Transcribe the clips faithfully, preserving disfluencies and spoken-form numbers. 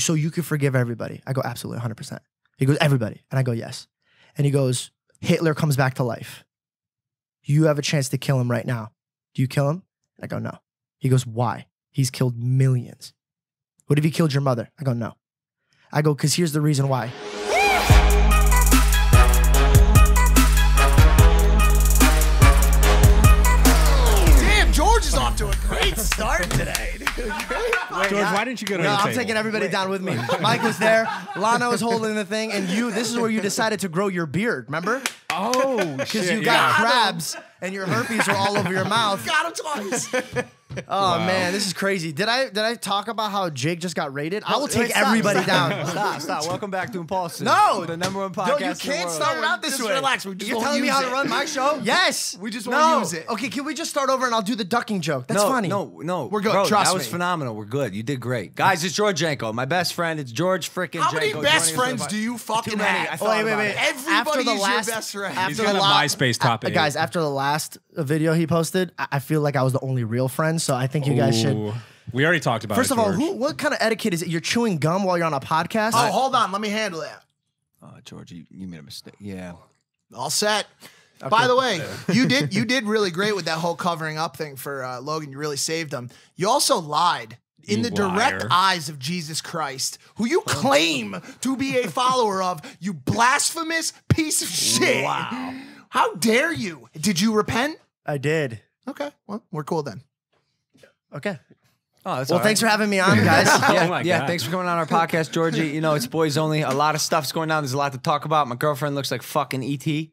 so you can forgive everybody? I go, absolutely, one hundred percent. He goes, everybody? And I go, yes. And he goes, Hitler comes back to life. You have a chance to kill him right now. Do you kill him? And I go, no. He goes, why? He's killed millions. What if he killed your mother? I go, no. I go, because here's the reason why. Damn, George is off to a great start today. Great. Wait, George, I, why didn't you go to no, the I'm table? Taking everybody Wait. down with me. Mike was there. Lana was holding the thing. And you, this is where you decided to grow your beard, remember? Oh, shit. Because you got yeah. crabs and your herpes were all over your mouth. Got him twice. Oh, wow. Man, this is crazy. Did I did I talk about how Jake just got raided? No, I will take wait, stop, everybody stop, down. Stop, stop. Welcome back to Impulsive. No. The number one podcast. No, you can't start it out this just way. Just relax. We just You're telling me how it. to run my show? Yes. We just no. want to use it. Okay, can we just start over and I'll do the ducking joke? That's no, funny. No, no. We're good. Bro, Trust that me. was phenomenal. We're good. You did great. Guys, it's George Janko, my best friend. It's George freaking Janko. How many Janko best friends do you fucking have? Wait, wait, wait. Everybody's your best friend. He's got a MySpace topic. Guys, after the last video he posted, I feel like I was the only real friend. So I think you guys Ooh. should. We already talked about First it. First of all, who, what kind of etiquette is it? You're chewing gum while you're on a podcast? Oh, I, hold on. Let me handle that. Oh, George, you, you made a mistake. Yeah. All set. Okay. By the way, you did you did really great with that whole covering up thing for uh, Logan. You really saved him. You also lied in you the liar. direct eyes of Jesus Christ, who you claim to be a follower of, you blasphemous piece of shit. Wow. How dare you? Did you repent? I did. Okay. Well, we're cool then. Okay. Oh, that's well, thanks right. for having me on, guys. yeah, oh yeah thanks for coming on our podcast, Georgie. You know, it's boys only. A lot of stuff's going on. There's a lot to talk about. My girlfriend looks like fucking E T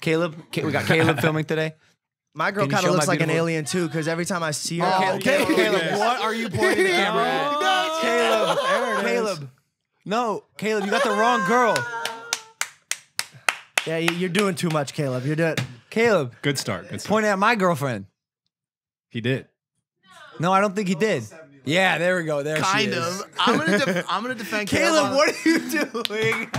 Caleb, we got Caleb filming today. My girl kind of looks like an alien, too, because every time I see her... Oh, Caleb, Caleb, Caleb, Caleb, what are you pointing the camera at? No, Caleb, there it Caleb. Is. No, Caleb, you got the wrong girl. Yeah, you're doing too much, Caleb. You're doing... Caleb. Good start. Good start. Point at my girlfriend. He did. No, I don't think he did. Yeah, there we go. There kind she is. Kind of. I'm gonna. Def I'm gonna defend Caleb. Caleb what are you doing?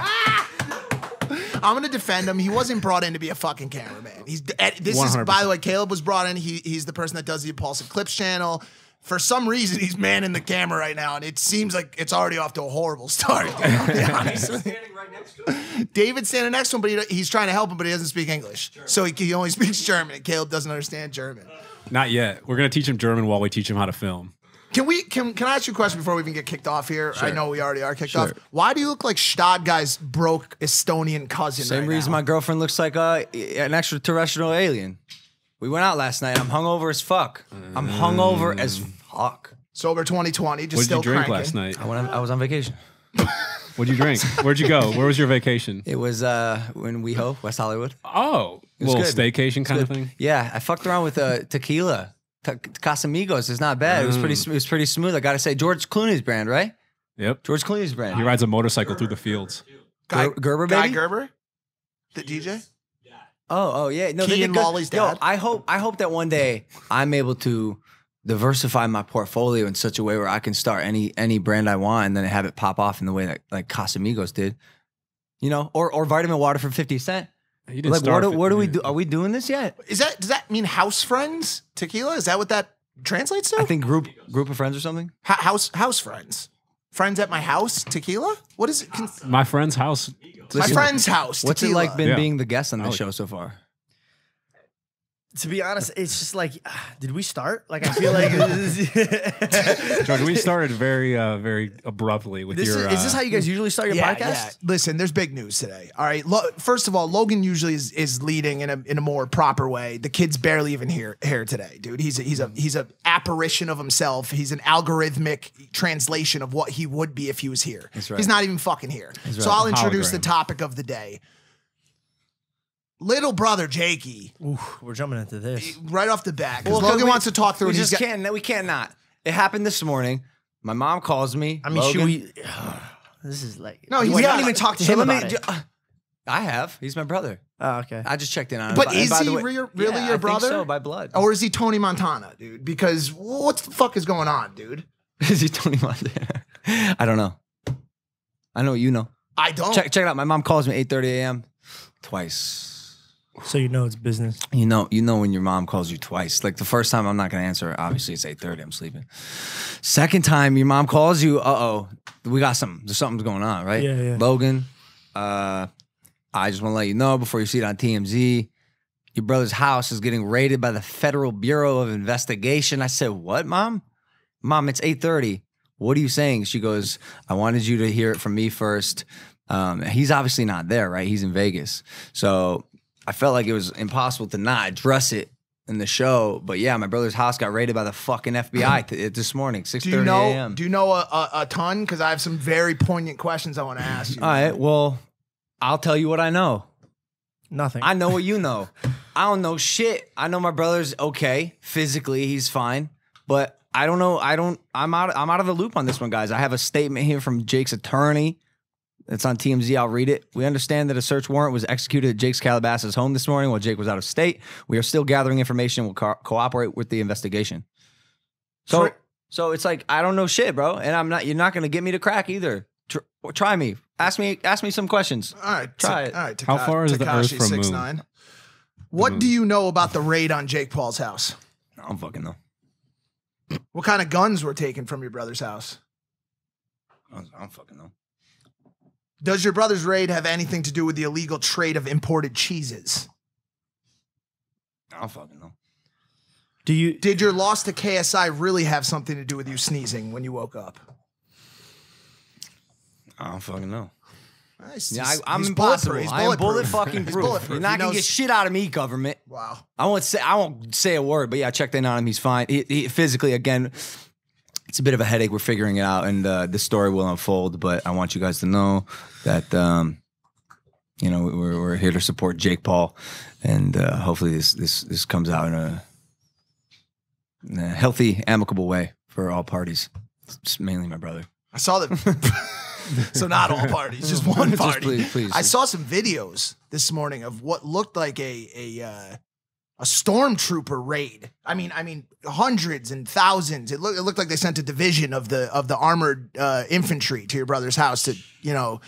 I'm gonna defend him. He wasn't brought in to be a fucking cameraman. He's. This one hundred percent. Is. By the way, Caleb was brought in. He. He's the person that does the Impulsive Clips channel. For some reason, he's manning the camera right now, and it seems like it's already off to a horrible start. Dude, I'll be honest. David's standing right next to him. David's standing next to him, but he, he's trying to help him, but he doesn't speak English. German. So he, he only speaks German, and Caleb doesn't understand German. Not yet. We're gonna teach him German while we teach him how to film. Can we? Can Can I ask you a question before we even get kicked off here? Sure. I know we already are kicked sure. off. Why do you look like Stadguy's broke Estonian cousin? Same right reason now? my girlfriend looks like uh, an extraterrestrial alien. We went out last night. I'm hungover as fuck. Mm. I'm hungover as fuck. Sober twenty twenty. Just what did still you drink cranking. last night? I went. On, I was on vacation. What'd you drink? Where'd you go? Where was your vacation? It was uh, in WeHo, West Hollywood. Oh, a little good. staycation kind of thing. Yeah, I fucked around with uh, tequila, T Casamigos. It's not bad. Mm. It was pretty. It was pretty smooth. I gotta say, George Clooney's brand, right? Yep. George Clooney's brand. He rides a motorcycle Gerber. through the fields. Guy Gerber, baby. Guy Gerber, the D J. Yeah. Oh, oh yeah. No, Key and Molly's dad. Yo, I hope. I hope that one day I'm able to diversify my portfolio in such a way where I can start any any brand I want and then have it pop off in the way that like Casamigos did, you know, or or vitamin water for fifty cent. You didn't like what do, what do we do? Are we doing this yet? Is that does that mean house friends tequila? Is that what that translates to? I think group group of friends or something. H house house friends, friends at my house tequila. What is it? Can, my friend's house. Listen, my friend's house. Tequila. What's it like been yeah. being the guest on the show so far? To be honest, it's just like, uh, did we start? Like, I feel like George, we started very, uh, very abruptly with this your. Is, uh, is this how you guys usually start your yeah, podcast? Yeah. Listen, there's big news today. All right, Lo first of all, Logan usually is, is leading in a in a more proper way. The kid's barely even here here today, dude. He's a, he's a he's a apparition of himself. He's an algorithmic translation of what he would be if he was here. That's right. He's not even fucking here. That's right. So I'll introduce Hologram. the topic of the day. Little brother Jakey. Ooh, we're jumping into this right off the bat. Well, Logan we, wants to talk through. We it. just can't. We can't not. It happened this morning. My mom calls me. I mean, Logan, should we? Uh, this is like no. We haven't even talked to so him about me, it. Uh, I have. He's my brother. Oh, okay. I just checked in on him. But by, is by he the way, re really yeah, your brother? I think so, by blood. Or is he Tony Montana, dude? Because what the fuck is going on, dude? Is he Tony Montana? I don't know. I know you know. I don't. Check check it out. My mom calls me eight thirty a m twice. So you know it's business. You know, you know when your mom calls you twice. Like the first time, I'm not gonna answer. Obviously, it's eight thirty. I'm sleeping. Second time, your mom calls you. Uh oh, we got something. There's something's going on, right? Yeah, yeah. Logan, uh, I just want to let you know before you see it on T M Z, your brother's house is getting raided by the Federal Bureau of Investigation. I said, "What, mom? Mom, it's eight thirty. What are you saying?" She goes, "I wanted you to hear it from me first." Um, he's obviously not there, right? He's in Vegas, so I felt like it was impossible to not address it in the show. But yeah, my brother's house got raided by the fucking F B I th this morning, six thirty a m. Do you know, do you know a, a, a ton? Because I have some very poignant questions I want to ask you. All right, well, I'll tell you what I know. Nothing. I know what you know. I don't know shit. I know my brother's okay. Physically, he's fine. But I don't know. I don't. I'm out. I'm out of the loop on this one, guys. I have a statement here from Jake's attorney. It's on T M Z. I'll read it. "We understand that a search warrant was executed at Jake's Calabasas home this morning while Jake was out of state. We are still gathering information. We'll co cooperate with the investigation." So, Sorry. so it's like I don't know shit, bro, and I'm not. You're not going to get me to crack either. Tr try me. Ask me. Ask me some questions. All right. Try it. All right. How far is the Earth from Moon? What do you know about the raid on Jake Paul's house? I don't fucking know. What kind of guns were taken from your brother's house? I don't fucking know. Does your brother's raid have anything to do with the illegal trade of imported cheeses? I don't fucking know. Do you Did your loss to K S I really have something to do with you sneezing when you woke up? I don't fucking know. Nice. Yeah, I, I'm impossible. I am bullet fucking proof. You're not gonna get shit out of me, government. Wow. I won't say I won't say a word, but yeah, I checked in on him. He's fine. He, he, physically, again, it's a bit of a headache. We're figuring it out, and uh, this story will unfold. But I want you guys to know that um, you know we're, we're here to support Jake Paul, and uh, hopefully this this this comes out in a, in a healthy, amicable way for all parties. It's mainly my brother. I saw that. So not all parties, just one party. Just please, please, I saw some videos this morning of what looked like a a uh, a stormtrooper raid. I mean, I mean, hundreds and thousands. It looked it looked like they sent a division of the of the armored uh, infantry to your brother's house. To you know,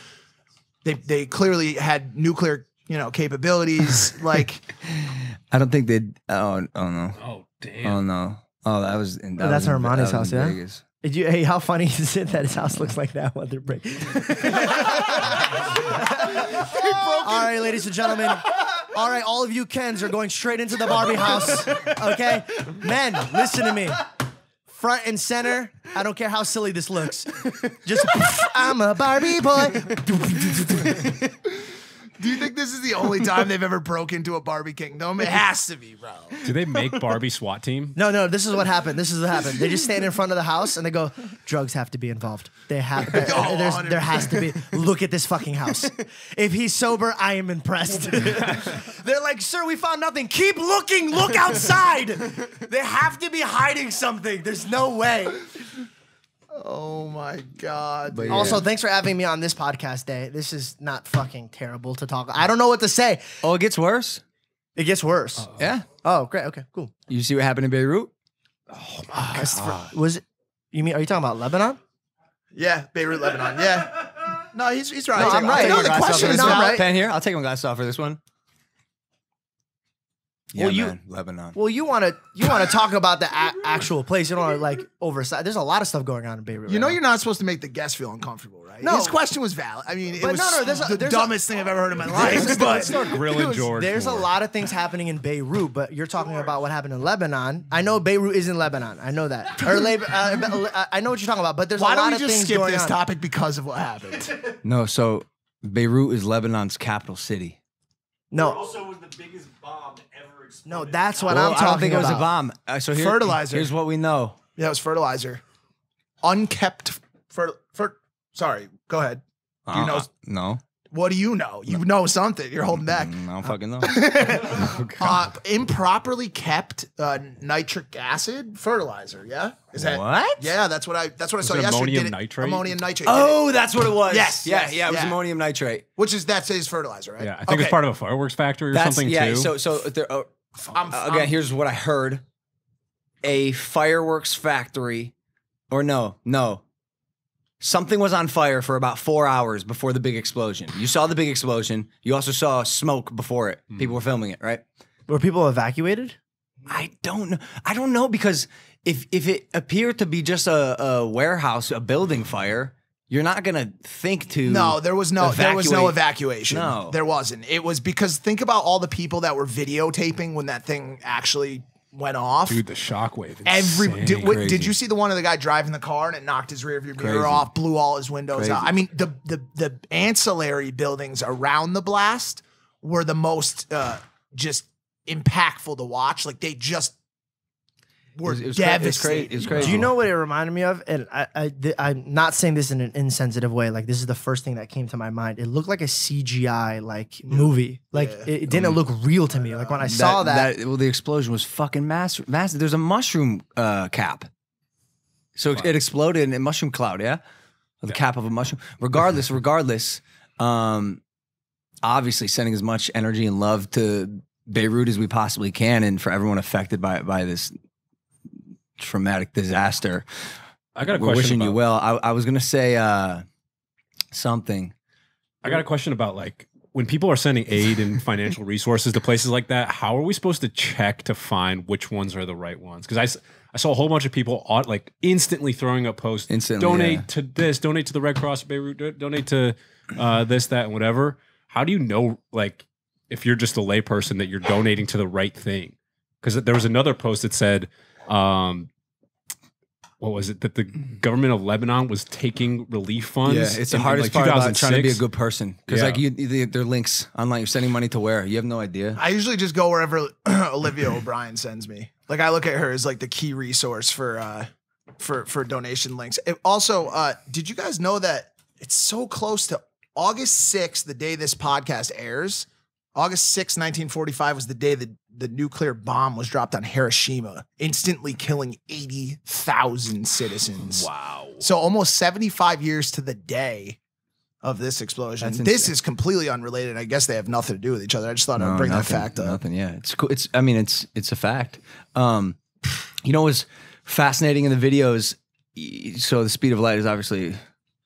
they they clearly had nuclear you know capabilities. Like, I don't think they. Oh, oh no. Oh damn. Oh no. Oh, that was. In, that oh, that's was in, Armani's that house, was in yeah. Vegas. Did you, hey, how funny is it that his house looks like that weather break? All right, ladies and gentlemen. All right, all of you Kens are going straight into the Barbie house, okay? Men, listen to me. Front and center, I don't care how silly this looks. Just, I'm a Barbie boy. Do you think this is the only time they've ever broke into a Barbie kingdom? It has to be, bro. Do they make Barbie SWAT team? No, no. This is what happened. This is what happened. They just stand in front of the house and they go, drugs have to be involved. They have. There, oh, there has to be. Look at this fucking house. If he's sober, I am impressed. They're like, sir, we found nothing. Keep looking. Look outside. They have to be hiding something. There's no way. Oh my God! But also, yeah. Thanks for having me on this podcast day. This is not fucking terrible to talk. I don't know what to say. Oh, it gets worse. It gets worse. Uh-oh. Yeah. Oh, great. Okay, cool. You see what happened in Beirut? Oh my oh, God! Was it? You mean? Are you talking about Lebanon? Yeah, Beirut, Lebanon. Yeah. No, he's he's right. No, I'm right. No, the question is not right. Pen here. I'll take one glass off for this one. Yeah, well, man, you, Lebanon. Well, you want to you want to talk about the a actual place. You don't want to like oversight. There's a lot of stuff going on in Beirut. You right know, now. You're not supposed to make the guest feel uncomfortable, right? No, his question was valid. I mean, but it was no, no, there's the a, there's dumbest a, thing I've ever heard in my life. But, but start grilling was, George. There's Moore. a lot of things happening in Beirut, but you're talking George. about what happened in Lebanon. I know Beirut is in Lebanon. I know that. Or uh, I know what you're talking about. But there's Why a lot of things going on. Why don't we just skip this topic because of what happened? No, so Beirut is Lebanon's capital city. No, it also was the biggest bomb ever. No, that's what well, I'm talking about. I don't think about. it was a bomb. Uh, so here, fertilizer. Here's what we know. Yeah, it was fertilizer. Unkept fer fer Sorry, go ahead. Do you uh, know? Uh, no. What do you know? You no. know something. You're holding back. I don't fucking know. oh, uh, improperly kept uh, nitric acid fertilizer. Yeah. Is that what? Yeah, that's what I. That's what I was saw yesterday. Ammonium nitrate. Ammonium nitrate. Oh, that's what it was. Yes. Yeah. Yeah. It was yeah. ammonium nitrate, which is that's his fertilizer, right? Yeah. I think okay. it's part of a fireworks factory or that's, something yeah, too. Yeah. So so there. Uh, I'm, uh, again, I'm, here's what I heard: a fireworks factory, or no, no, Something was on fire for about four hours before the big explosion. You saw the big explosion. You also saw smoke before it. Mm. People were filming it, right? Were people evacuated? I don't know. I don't know because if if it appeared to be just a, a warehouse, a building fire, you're not gonna think to no. There was no evacuate. There was no evacuation. No, there wasn't. It was because think about all the people that were videotaping when that thing actually went off. Dude, the shockwave. Every did, what, did you see the one of the guy driving the car and it knocked his rear view mirror off, blew all his windows Crazy. out? I mean, the the the ancillary buildings around the blast were the most uh, just impactful to watch. Like they just were it was, it was crazy. It's crazy. Do you know what it reminded me of? And I, I I'm not saying this in an insensitive way. Like this is the first thing that came to my mind. It looked like a C G I like movie. Like yeah. it, it didn't look real to me. Like when I that, saw that, that, well, the explosion was fucking massive. Massive. There's a mushroom uh, cap, so wow. it exploded in a mushroom cloud. Yeah, the yeah. cap of a mushroom. Regardless, regardless, um, obviously sending as much energy and love to Beirut as we possibly can, and for everyone affected by by this traumatic disaster. I got a We're question. Wishing about, you well. I, I was gonna say uh, something. I got a question about like when people are sending aid and financial resources to places like that. How are we supposed to check to find which ones are the right ones? Because I, I saw a whole bunch of people like instantly throwing up posts. Instantly, donate yeah. to this. Donate to the Red Cross Beirut. Donate to uh, this, that, and whatever. How do you know like if you're just a layperson that you're donating to the right thing? Because there was another post that said, um, what was it? That the government of Lebanon was taking relief funds. Yeah, it's the hardest like part about trying to be a good person. Because yeah. like you, you, they're links online. You're sending money to where? You have no idea. I usually just go wherever Olivia O'Brien sends me. Like I look at her as like the key resource for uh, for, for donation links. It also, uh, did you guys know that it's so close to August sixth, the day this podcast airs? August sixth, nineteen forty-five was the day that the nuclear bomb was dropped on Hiroshima, instantly killing eighty thousand citizens. Wow. So almost seventy-five years to the day of this explosion. This is completely unrelated. I guess they have nothing to do with each other. I just thought no, I'd bring nothing, that fact up. Nothing, yeah. It's cool. It's, I mean, it's, it's a fact. Um, you know what was fascinating in the videos? So the speed of light is obviously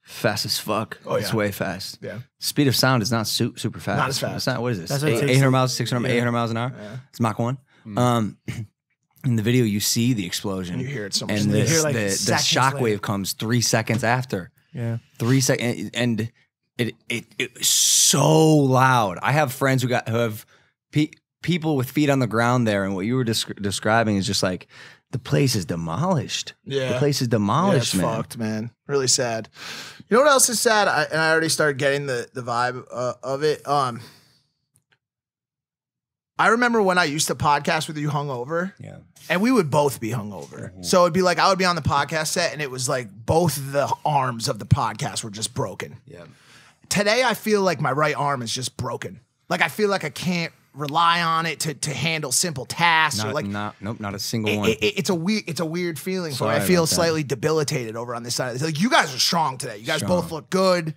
fast as fuck. Oh, yeah. It's way fast. Yeah. Speed of sound is not su super fast. Not as fast. It's not, what is this? That's what Eight, eight hundred miles, six hundred, yeah. eight hundred miles an hour. Yeah. It's Mach one. Mm. Um, in the video, you see the explosion. And you hear it so much. And this, hear like the, the shockwave later. comes three seconds after. Yeah. Three seconds. And it, it, it was so loud. I have friends who got who have pe people with feet on the ground there. And what you were descri describing is just like, the place is demolished. Yeah. The place is demolished, yeah, it's man. fucked, man. Really sad. You know what else is sad? I, and I already started getting the, the vibe uh, of it. Um, I remember when I used to podcast with you hungover. Yeah. And we would both be hungover. Mm-hmm. So it'd be like I would be on the podcast set, and it was like both the arms of the podcast were just broken. Yeah. Today, I feel like my right arm is just broken. Like I feel like I can't rely on it to to handle simple tasks. Not, or like not nope, not a single it, one. It, it, it's a weird it's a weird feeling. So I feel slightly that. debilitated over on this side. It's like you guys are strong today. You guys strong. both look good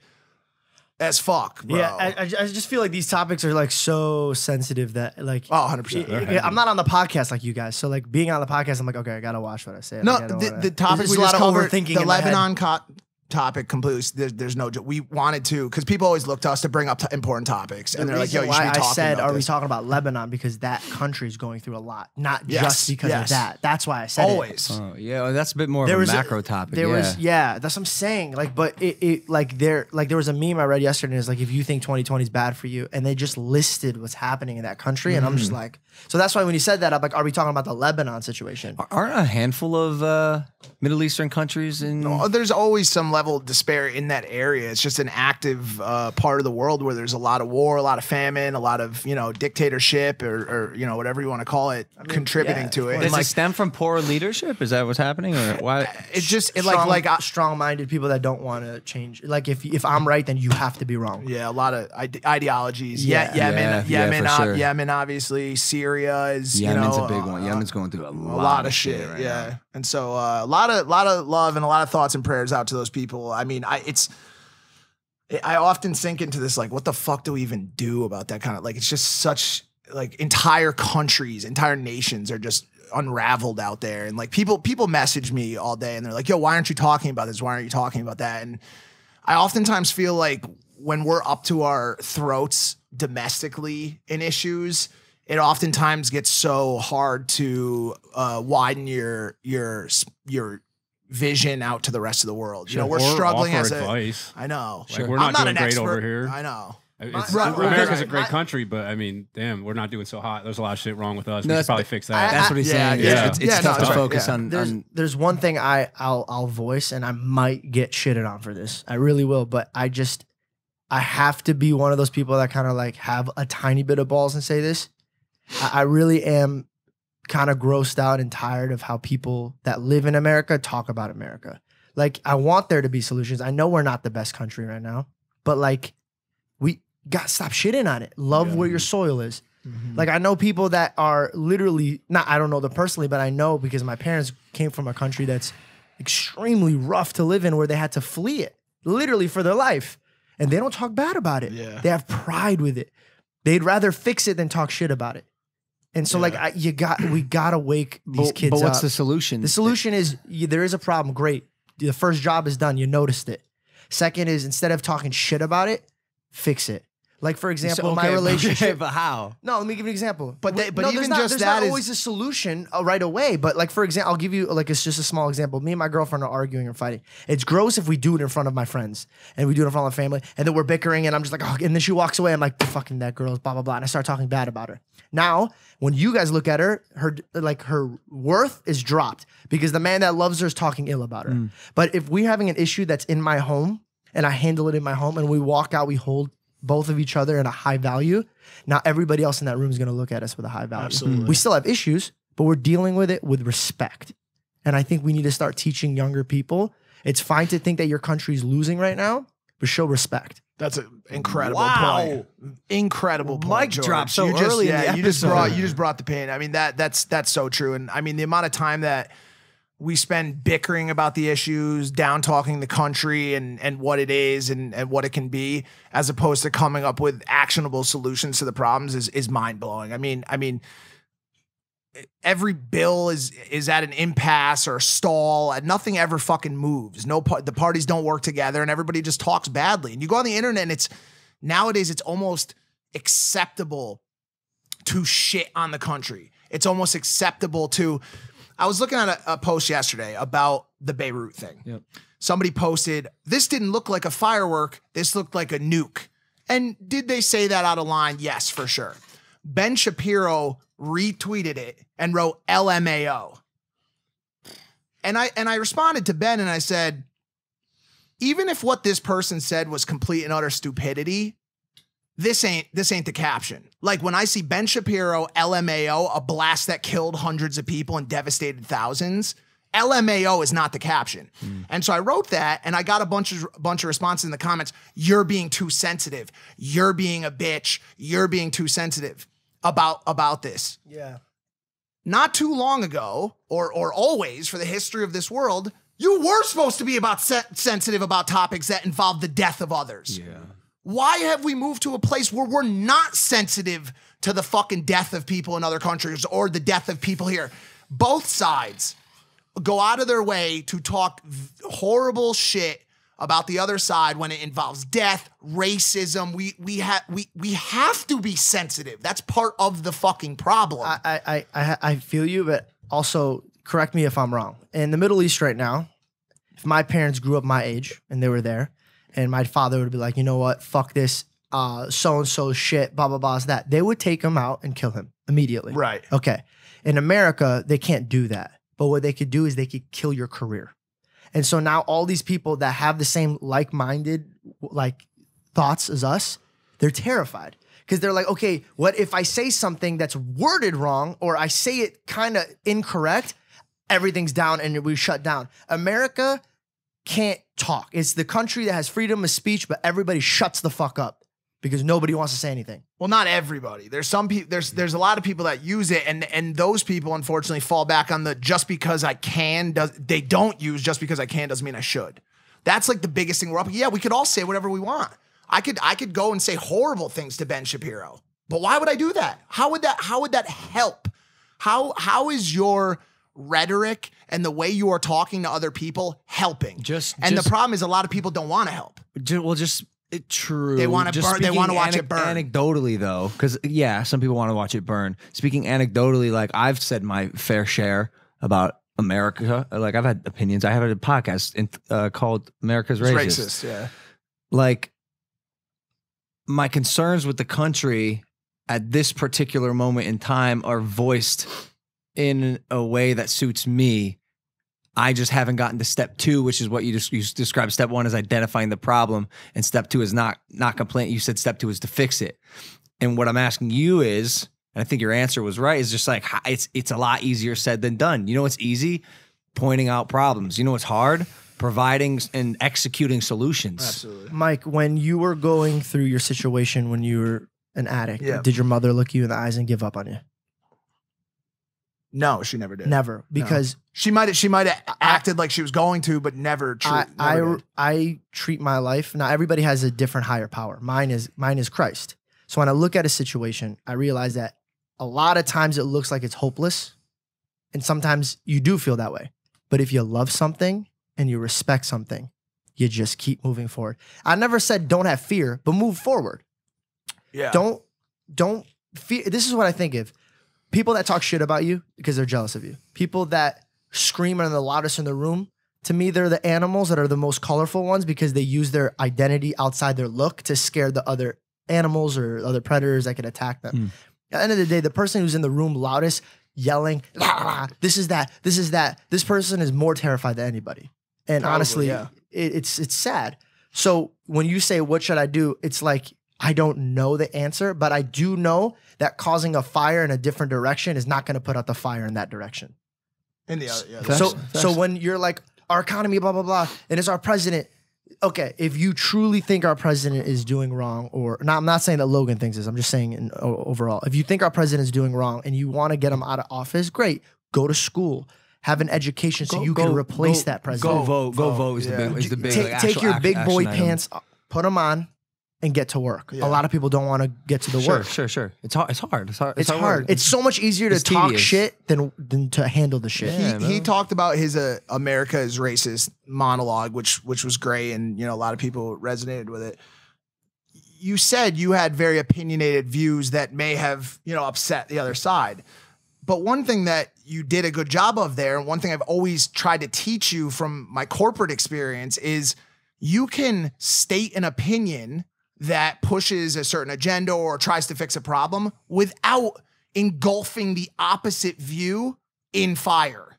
as fuck, bro. Yeah, I, I just feel like these topics are like so sensitive that like oh, one hundred percent. It, it, I'm not on the podcast like you guys, so like being on the podcast, I'm like okay, I gotta watch what I say. No, like, I the, wanna, the topic we just covered, the Lebanon co topic completely. There's, there's no joke. We wanted to because people always look to us to bring up t important topics, and the they're like, "Yo, you should be talking." I said, about "Are this. we talking about Lebanon because that country is going through a lot, not yes, just because yes. of that." That's why I said always. It. Oh, yeah, well, that's a bit more there of a macro a, topic. There yeah. was, yeah, that's what I'm saying. Like, but it, it, like there, like there was a meme I read yesterday. It's like if you think twenty twenty is bad for you, and they just listed what's happening in that country, mm. and I'm just like, so that's why when you said that, I'm like, "Are we talking about the Lebanon situation?" Aren't a handful of uh, Middle Eastern countries in? No, there's always some level of despair in that area. It's just an active uh, part of the world where there's a lot of war, a lot of famine, a lot of, you know, dictatorship or, or you know, whatever you want to call it, I mean, contributing yeah, to it. Does like, it stem from poor leadership? Is that what's happening? Or why? It's just it strong, like, like strong-minded people that don't want to change. Like if if I'm right, then you have to be wrong. Yeah, a lot of ide ideologies. Yeah, yeah, Yemen, yeah, Yemen, yeah, sure. Yemen, obviously. Syria is Yemen's you know, a big one. Uh, Yemen's going through a lot, a lot of shit. Right yeah, now. and so uh, a lot of lot of love and a lot of thoughts and prayers out to those people. I mean, I it's I often sink into this like, what the fuck do we even do about that kind of like? It's just such like entire countries, entire nations are just unraveled out there. And like people, people message me all day and they're like, yo, why aren't you talking about this? Why aren't you talking about that? And I oftentimes feel like when we're up to our throats domestically in issues, it oftentimes gets so hard to uh, widen your, your, your vision out to the rest of the world. Sure. You know, we're or struggling as advice. a, I know sure. like, we're not, not doing great over here. I know. It's, right, America's right. a great country, but I mean, damn, we're not doing so hot. There's a lot of shit wrong with us. No, we should probably fix that. I, I, that's what he's yeah, saying. Yeah, yeah. It's, it's yeah, tough no, to right. focus yeah. on, there's, on. There's one thing I I'll, I'll voice, and I might get shitted on for this. I really will, but I just I have to be one of those people that kind of like have a tiny bit of balls and say this. I, I really am kind of grossed out and tired of how people that live in America talk about America. Like, I want there to be solutions. I know we're not the best country right now, but like, we God, stop shitting on it. Love yeah. where your soil is. Mm-hmm. Like, I know people that are literally, not, I don't know them personally, but I know because my parents came from a country that's extremely rough to live in, where they had to flee it, literally for their life. And they don't talk bad about it. Yeah. They have pride with it. They'd rather fix it than talk shit about it. And so, yeah. like, I, you got, we gotta wake these but, kids up. But what's up. the solution? The solution is, you, there is a problem, great. The first job is done, you noticed it. Second is, instead of talking shit about it, fix it. Like, for example, so, okay, my relationship. Okay, but how? No, let me give you an example. But they, but no, even there's not, just there's that not is always a solution right away. But like, for example, I'll give you like it's just a small example. Me and my girlfriend are arguing or fighting. It's gross if we do it in front of my friends and we do it in front of my family, and then we're bickering, and I'm just like, oh, and then she walks away. I'm like, fucking that girl's blah blah blah, and I start talking bad about her. Now, when you guys look at her, her like her worth is dropped because the man that loves her is talking ill about her. Mm. But if we're having an issue that's in my home and I handle it in my home, and we walk out, we hold both of each other in a high value. Now everybody else in that room is going to look at us with a high value. Absolutely. We still have issues, but we're dealing with it with respect. And I think we need to start teaching younger people. It's fine to think that your country's losing right now, but show respect. That's an incredible wow. point. Incredible point. Mike dropped so you just, early. Yeah, in the you just brought you just brought the pain. I mean that that's that's so true. And I mean the amount of time that we spend bickering about the issues, down talking the country and, and what it is and, and what it can be, as opposed to coming up with actionable solutions to the problems is, is mind blowing. I mean, I mean, every bill is, is at an impasse or a stall, and nothing ever fucking moves. No, the parties don't work together and everybody just talks badly. And you go on the internet and it's nowadays, it's almost acceptable to shit on the country. It's almost acceptable to, I was looking at a, a post yesterday about the Beirut thing. Yep. Somebody posted, this didn't look like a firework. This looked like a nuke. And did they say that out of line? Yes, for sure. Ben Shapiro retweeted it and wrote L M A O. And I, and I responded to Ben and I said, even if what this person said was complete and utter stupidity, This ain't this ain't the caption. Like when I see Ben Shapiro, L M A O, a blast that killed hundreds of people and devastated thousands, L M A O is not the caption. Mm. And so I wrote that and I got a bunch of bunch of responses in the comments. You're being too sensitive. You're being a bitch. You're being too sensitive about about this. Yeah. Not too long ago, or or always for the history of this world, you were supposed to be about se- sensitive about topics that involve the death of others. Yeah. Why have we moved to a place where we're not sensitive to the fucking death of people in other countries or the death of people here? Both sides go out of their way to talk horrible shit about the other side when it involves death, racism. We we have we we have to be sensitive. That's part of the fucking problem. I I I, I feel you, but also correct me if I'm wrong. In the Middle East right now, if my parents grew up my age and they were there, and my father would be like, you know what, fuck this, uh, so-and-so shit, blah, blah, blah, is that. They would take him out and kill him immediately. Right. Okay. In America, they can't do that. But what they could do is they could kill your career. And so now all these people that have the same like-minded like thoughts as us, they're terrified. Because they're like, okay, what if I say something that's worded wrong or I say it kind of incorrect, everything's down and we shut down. America can't talk. It's the country that has freedom of speech, but everybody shuts the fuck up because nobody wants to say anything. Well, not everybody. There's some people, there's there's a lot of people that use it, and and those people unfortunately fall back on the just because I can does they don't use just because I can doesn't mean I should. That's like the biggest thing we're up. Yeah, we could all say whatever we want. I could I could go and say horrible things to Ben Shapiro. But why would I do that? How would that how would that help? How how is your rhetoric and the way you are talking to other people helping? Just and just, the problem is a lot of people don't want to help. Just, well, just it, true. They want to burn. They want to watch it burn. Anecdotally, though, because yeah, some people want to watch it burn. Speaking anecdotally, like I've said my fair share about America. Like I've had opinions. I have a podcast in, uh, called "America's Racist." Racist, yeah. Like my concerns with the country at this particular moment in time are voiced in a way that suits me. I just haven't gotten to step two, which is what you just you described. Step one is identifying the problem, and step two is not not complain. You said step two is to fix it. And what I'm asking you is, and I think your answer was right, is just like it's it's a lot easier said than done. You know what's easy? Pointing out problems. You know what's hard? Providing and executing solutions. Absolutely. Mike, when you were going through your situation when you were an addict, yeah, did your mother look you in the eyes and give up on you? No, she never did. Never, because no. she might she might have acted like she was going to, but never. Treat, I never I, I treat my life now. Everybody has a different higher power. Mine is mine is Christ. So when I look at a situation, I realize that a lot of times it looks like it's hopeless, and sometimes you do feel that way. But if you love something and you respect something, you just keep moving forward. I never said don't have fear, but move forward. Yeah. Don't don't fear. This is what I think of. People that talk shit about you because they're jealous of you. People that scream are the loudest in the room. To me, they're the animals that are the most colorful ones because they use their identity outside their look to scare the other animals or other predators that could attack them. Mm. At the end of the day, the person who's in the room loudest, yelling, ah, this is that, this is that, this person is more terrified than anybody. And probably, honestly, yeah, it, it's, it's sad. So when you say, what should I do? It's like, I don't know the answer, but I do know that causing a fire in a different direction is not going to put out the fire in that direction. In the other, yeah, so, so when you're like, our economy, blah, blah, blah, and it's our president. Okay, if you truly think our president is doing wrong, or not, I'm not saying that Logan thinks this, I'm just saying in, overall, if you think our president is doing wrong and you want to get him out of office, great, go to school. Have an education go, so you go, can replace go, that president. Go vote. Go vote, vote is, yeah, the big, is the big take, like, take your action, big boy pants, item. Put them on, and get to work. Yeah. A lot of people don't want to get to the sure, work. Sure, sure, It's hard. It's hard. It's hard. It's, hard. hard. It's so much easier it's to tedious. talk shit than than to handle the shit. Yeah, he, he talked about his uh, America is racist monologue, which which was great, and you know a lot of people resonated with it. You said you had very opinionated views that may have you know upset the other side. But one thing that you did a good job of there, and one thing I've always tried to teach you from my corporate experience is you can state an opinion that pushes a certain agenda or tries to fix a problem without engulfing the opposite view in fire.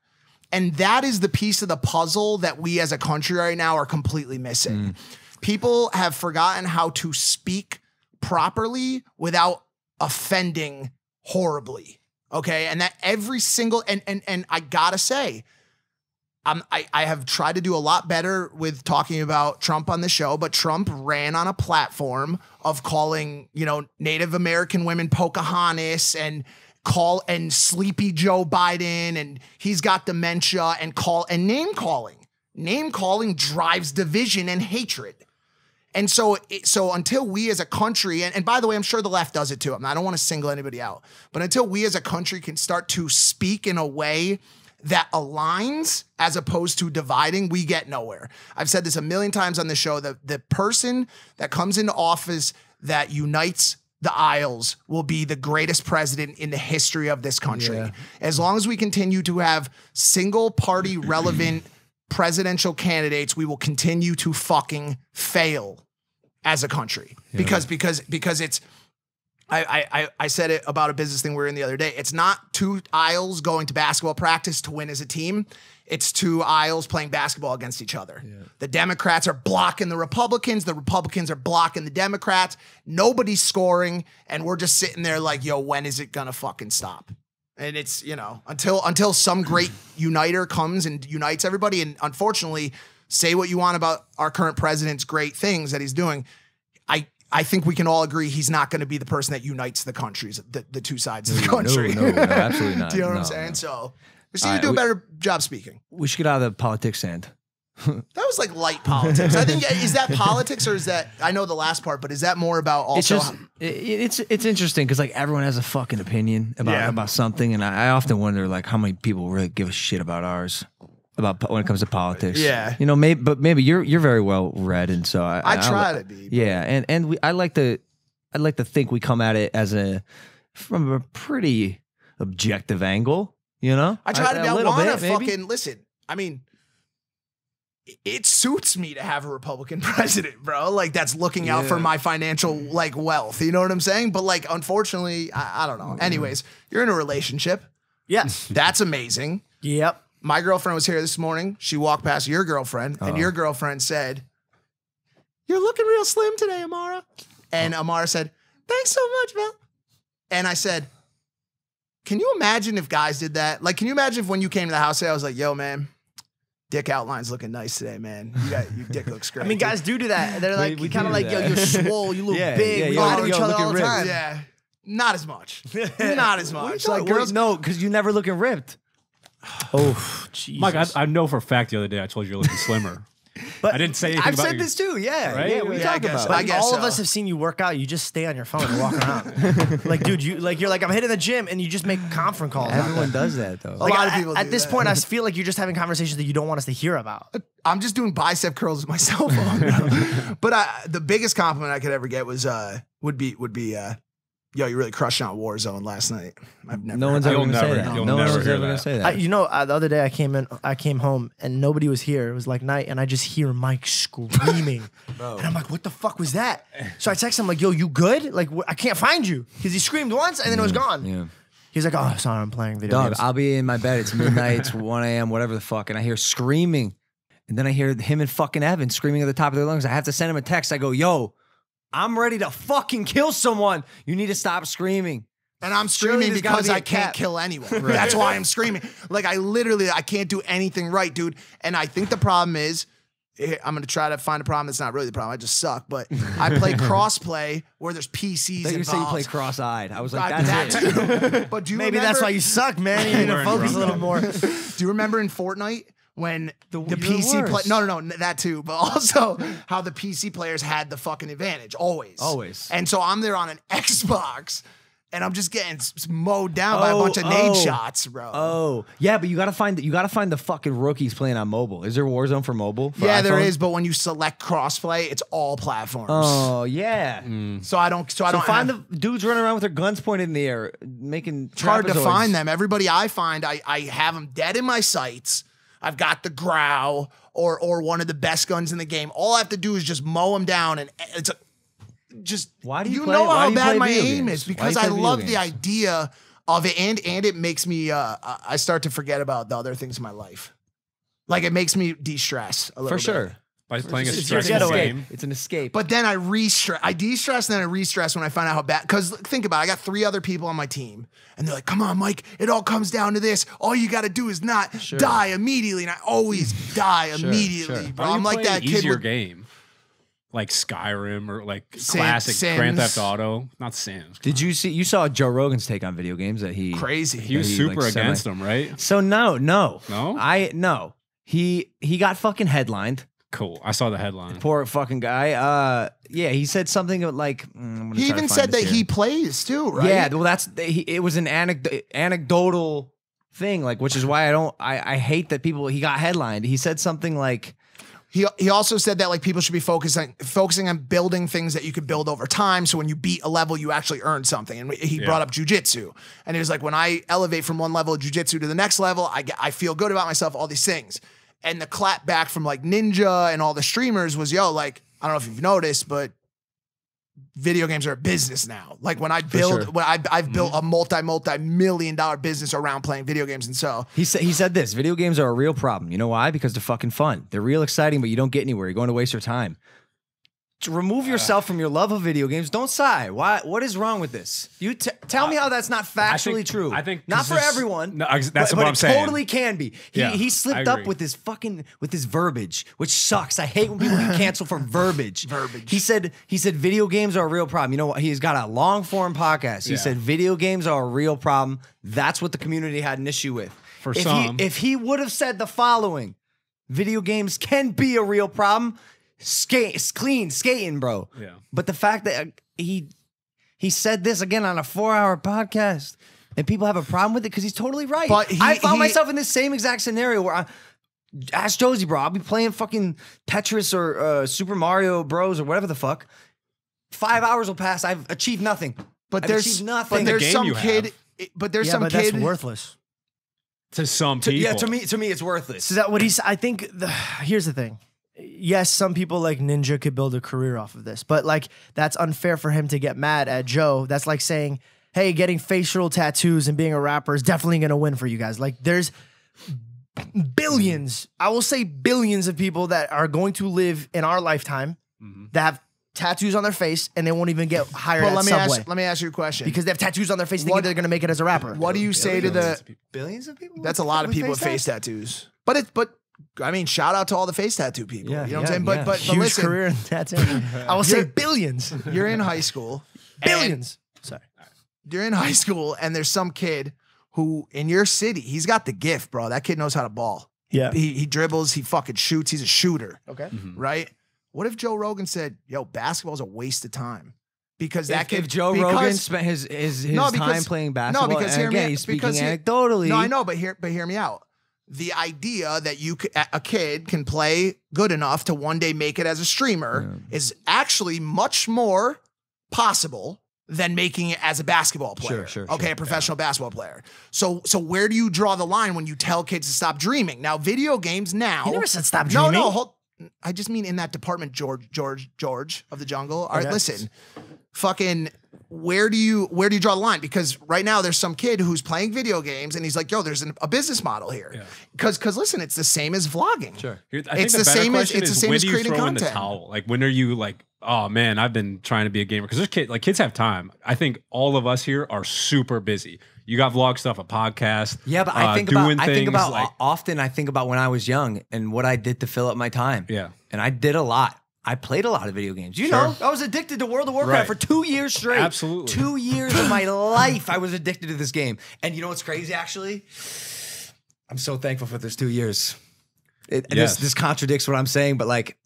And that is the piece of the puzzle that we as a country right now are completely missing. Mm. People have forgotten how to speak properly without offending horribly. Okay, and that every single and and and I gotta say, I'm, I I have tried to do a lot better with talking about Trump on the show, but Trump ran on a platform of calling you know Native American women Pocahontas and call and sleepy Joe Biden, and he's got dementia, and call and name calling, name calling drives division and hatred. And so, so until we as a country, and, and by the way, I'm sure the left does it too. I don't want to single anybody out, but until we as a country can start to speak in a way that aligns as opposed to dividing, we get nowhere. I've said this a million times on the show, that the person that comes into office that unites the aisles will be the greatest president in the history of this country. Yeah. As long as we continue to have single party relevant presidential candidates, we will continue to fucking fail as a country. Yeah. Because because because it's I, I I said it about a business thing we were in the other day. It's not two aisles going to basketball practice to win as a team. It's two aisles playing basketball against each other. Yeah. The Democrats are blocking the Republicans. The Republicans are blocking the Democrats. Nobody's scoring, and we're just sitting there like, yo, when is it gonna fucking stop? And it's, you know, until until some great uniter comes and unites everybody. And unfortunately, say what you want about our current president's great things that he's doing. I I think we can all agree he's not going to be the person that unites the countries, the, the two sides of the country. No, no, no, absolutely not. Do you know what no, I'm saying? No. So we see you right, do a better we, job speaking. We should get out of the politics end. That was like light politics. I think, is that politics or is that, I know the last part, but is that more about also? It's just, it, it's, it's interesting because like everyone has a fucking opinion about, yeah. about something. And I, I often wonder like how many people really give a shit about ours. About when it comes to politics, yeah, you know, maybe, but maybe you're you're very well read, and so I, I try I, to be, yeah, and and we, I like to, I like to think we come at it as a from a pretty objective angle, you know. I try I, to, I want to fucking listen. I mean, it suits me to have a Republican president, bro. Like that's looking out yeah. for my financial like wealth. You know what I'm saying? But like, unfortunately, I, I don't know. Mm. Anyways, you're in a relationship. Yes, that's amazing. Yep. My girlfriend was here this morning. She walked past your girlfriend, and oh. your girlfriend said, "You're looking real slim today, Amara." And oh. Amara said, "Thanks so much, Belle." And I said, "Can you imagine if guys did that? Like, can you imagine if when you came to the house today, I was like, yo, man, dick outline's looking nice today, man. You got, your dick looks great." I mean, dude. Guys do do that. They're like, we, we kind of like, that. "Yo, you're swole. You look yeah, big. Yeah, we lie to each other all the ripped. Time." Yeah, not as much. Not as much. Like, girls, no, because you're never looking ripped. Oh, Jesus. Mike, I, I know for a fact the other day I told you you're looking slimmer. But I didn't say anything I've about said your, this too, yeah. Right? Yeah, we yeah, talk about it. Like, all so. of us have seen you work out. You just stay on your phone and walk around. Like, dude, you, like, you're like, I'm hitting the gym, and you just make conference calls. Everyone does that, though. Like, a lot of people I, do At this that. point, I feel like you're just having conversations that you don't want us to hear about. I'm just doing bicep curls with my cell phone. But I, the biggest compliment I could ever get was, uh, would be, would be, uh, "Yo, you really crushed on Warzone last night." I've never. No one's ever gonna say that. No one's ever gonna say that. You know, uh, the other day I came in, I came home and nobody was here. It was like night, and I just hear Mike screaming, and I'm like, "What the fuck was that?" So I text him like, "Yo, you good? Like, I can't find you," because he screamed once and then yeah, it was gone. Yeah. He's like, "Oh, sorry, I'm playing video games." Dog, I'll be in my bed. It's midnight. It's one A M Whatever the fuck, and I hear screaming, and then I hear him and fucking Evan screaming at the top of their lungs. I have to send him a text. I go, "Yo, I'm ready to fucking kill someone. You need to stop screaming." And I'm screaming Surely because be I can't cap. kill anyone. Right. That's why I'm screaming. Like, I literally, I can't do anything right, dude. And I think the problem is, I'm going to try to find a problem that's not really the problem. I just suck. But I play crossplay where there's P Cs involved. You say you play cross-eyed. I was like, I, that's that it. Too. But do you Maybe remember? that's why you suck, man. You need to focus a little more. Do you remember in Fortnite? When the, the P C play, no, no, no, that too, but also how the P C players had the fucking advantage always, always. And so I'm there on an Xbox, and I'm just getting mowed down oh, by a bunch of oh, nade shots, bro. Oh, yeah, but you gotta find you gotta find the fucking rookies playing on mobile. Is there Warzone for mobile? For yeah, iPhone? There is, but when you select crossplay, it's all platforms. Oh yeah. Mm. So I don't. So, so I don't find have, the dudes running around with their guns pointed in the air, making. It's hard to find them. Everybody I find, I I have them dead in my sights. I've got the growl or or one of the best guns in the game. All I have to do is just mow them down, and it's a, just why do you, you play, know how you bad my aim games? is because I love games? the idea of it, and and it makes me uh, I start to forget about the other things in my life. Like it makes me de-stress a little bit. For sure. By playing a stressful game, it's an escape. But then I re-stress, I de-stress, and then I re-stress when I find out how bad. Because think about it, I got three other people on my team, and they're like, "Come on, Mike, it all comes down to this. All you got to do is not sure. die immediately." And I always die sure, immediately, sure. bro. I'm like that kid. Easier game, like Skyrim or like Sims, classic Sims. Grand Theft Auto, not Sims. Did you see? You saw Joe Rogan's take on video games that he crazy. He was he, super like, against semi. them, right? So no, no, no. I no. He he got fucking headlined. Cool. I saw the headline. Poor fucking guy. Uh, yeah, he said something like mm, he even said that here. he plays too, right? Yeah. Well, that's he, it was an anecd anecdotal thing, like which is why I don't. I, I hate that people. He got headlined. He said something like he he also said that like people should be focusing focusing on building things that you could build over time. So when you beat a level, you actually earn something. And he yeah. brought up jujitsu, and he was like, when I elevate from one level of jujitsu to the next level, I get, I feel good about myself. All these things. And the clap back from like Ninja and all the streamers was, yo, like, I don't know if you've noticed, but video games are a business now. Like when I build, sure. when I, I've mm-hmm. built a multi, multi million dollar business around playing video games. And so he said, he said this, video games are a real problem. You know why? Because they're fucking fun. They're real exciting, but you don't get anywhere. You're going to waste your time. To remove yourself uh, from your love of video games. Don't sigh. Why? What is wrong with this? You t tell uh, me how that's not factually I think, true. I think not for everyone. No, that's but, what but I'm it saying. Totally can be. He yeah, he slipped up with his fucking with his verbiage, which sucks. I hate when people get canceled for verbiage. Verbiage. He said he said video games are a real problem. You know what? He's got a long form podcast. He yeah. said video games are a real problem. That's what the community had an issue with. For if some, he, if he would have said the following. video games can be a real problem. Skate, clean skating, bro. Yeah. But the fact that he he said this again on a four-hour podcast and people have a problem with it because he's totally right. But he, I found he, myself in this same exact scenario where I ask Josie, bro, I'll be playing fucking Tetris or uh, Super Mario Bros or whatever the fuck. Five hours will pass. I've achieved nothing. But I've there's nothing. But there's the some kid. It, but there's yeah, some but kid. That's worthless. To some people, to, yeah. To me, to me, it's worthless. So that what he's. I think. The, here's the thing. Yes, some people like Ninja could build a career off of this, but like that's unfair for him to get mad at Joe. That's like saying, "Hey, getting facial tattoos and being a rapper is definitely gonna win for you guys." Like, there's billions. I will say billions of people that are going to live in our lifetime mm-hmm. that have tattoos on their face and they won't even get hired but at let me Subway. Ask, let me ask you a question. Because they have tattoos on their face thinking they're going to make it as a rapper. What do you billions say to the... Of billions of people? That's a lot of people with face, face tattoos. But, it's but I mean, shout out to all the face tattoo people. Yeah, you know yeah, what I'm saying? But, yeah. but, but, but listen... career in tattooing. I will say billions. You're in high school. Billions. Sorry. You're in high school and there's some kid who, in your city, he's got the gift, bro. That kid knows how to ball. Yeah. He, he dribbles. He fucking shoots. He's a shooter. Okay. Mm-hmm. Right? What if Joe Rogan said, "Yo, basketball's a waste of time," because that if, kid, if Joe because, Rogan spent his his, his no, because, time playing basketball. No, because hear again, me out. He's speaking because he, anecdotally. No, I know, but hear but hear me out. The idea that you a kid can play good enough to one day make it as a streamer yeah. is actually much more possible than making it as a basketball player. Sure, sure, okay, sure, a professional yeah. basketball player. So so where do you draw the line when you tell kids to stop dreaming? Now, video games now. You never said stop dreaming. No, no. Hold, I just mean in that department, George, George, George of the jungle. All right, yes. listen, fucking, where do you, where do you draw the line? Because right now there's some kid who's playing video games and he's like, yo, there's an, a business model here. Because, yeah. because listen, it's the same as vlogging. Sure. Here, I it's, think the the same as, it's the same as, it's the same as creating content. When do you throw in the towel? Like, when are you like, oh man, I've been trying to be a gamer? Because there's kids, like kids have time. I think all of us here are super busy. You got vlog stuff, a podcast. Yeah, but I think uh, about I think about like, often I think about when I was young and what I did to fill up my time. Yeah. And I did a lot. I played a lot of video games. You sure. know, I was addicted to World of Warcraft right. for two years straight. Absolutely. Two years of my life I was addicted to this game. And you know what's crazy actually? I'm so thankful for this two years. It, yes. this, this contradicts what I'm saying, but like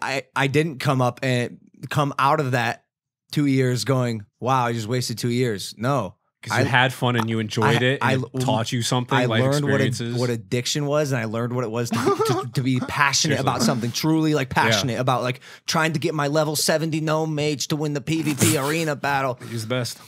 I, I didn't come up and come out of that two years going, wow, I just wasted two years. No. Because you I, had fun and you enjoyed I, it and I, it taught you something, I life learned experiences. What, a, what addiction was, and I learned what it was to, to, to be passionate about something, truly like passionate yeah. about like trying to get my level seventy gnome mage to win the PvP arena battle. He's the best.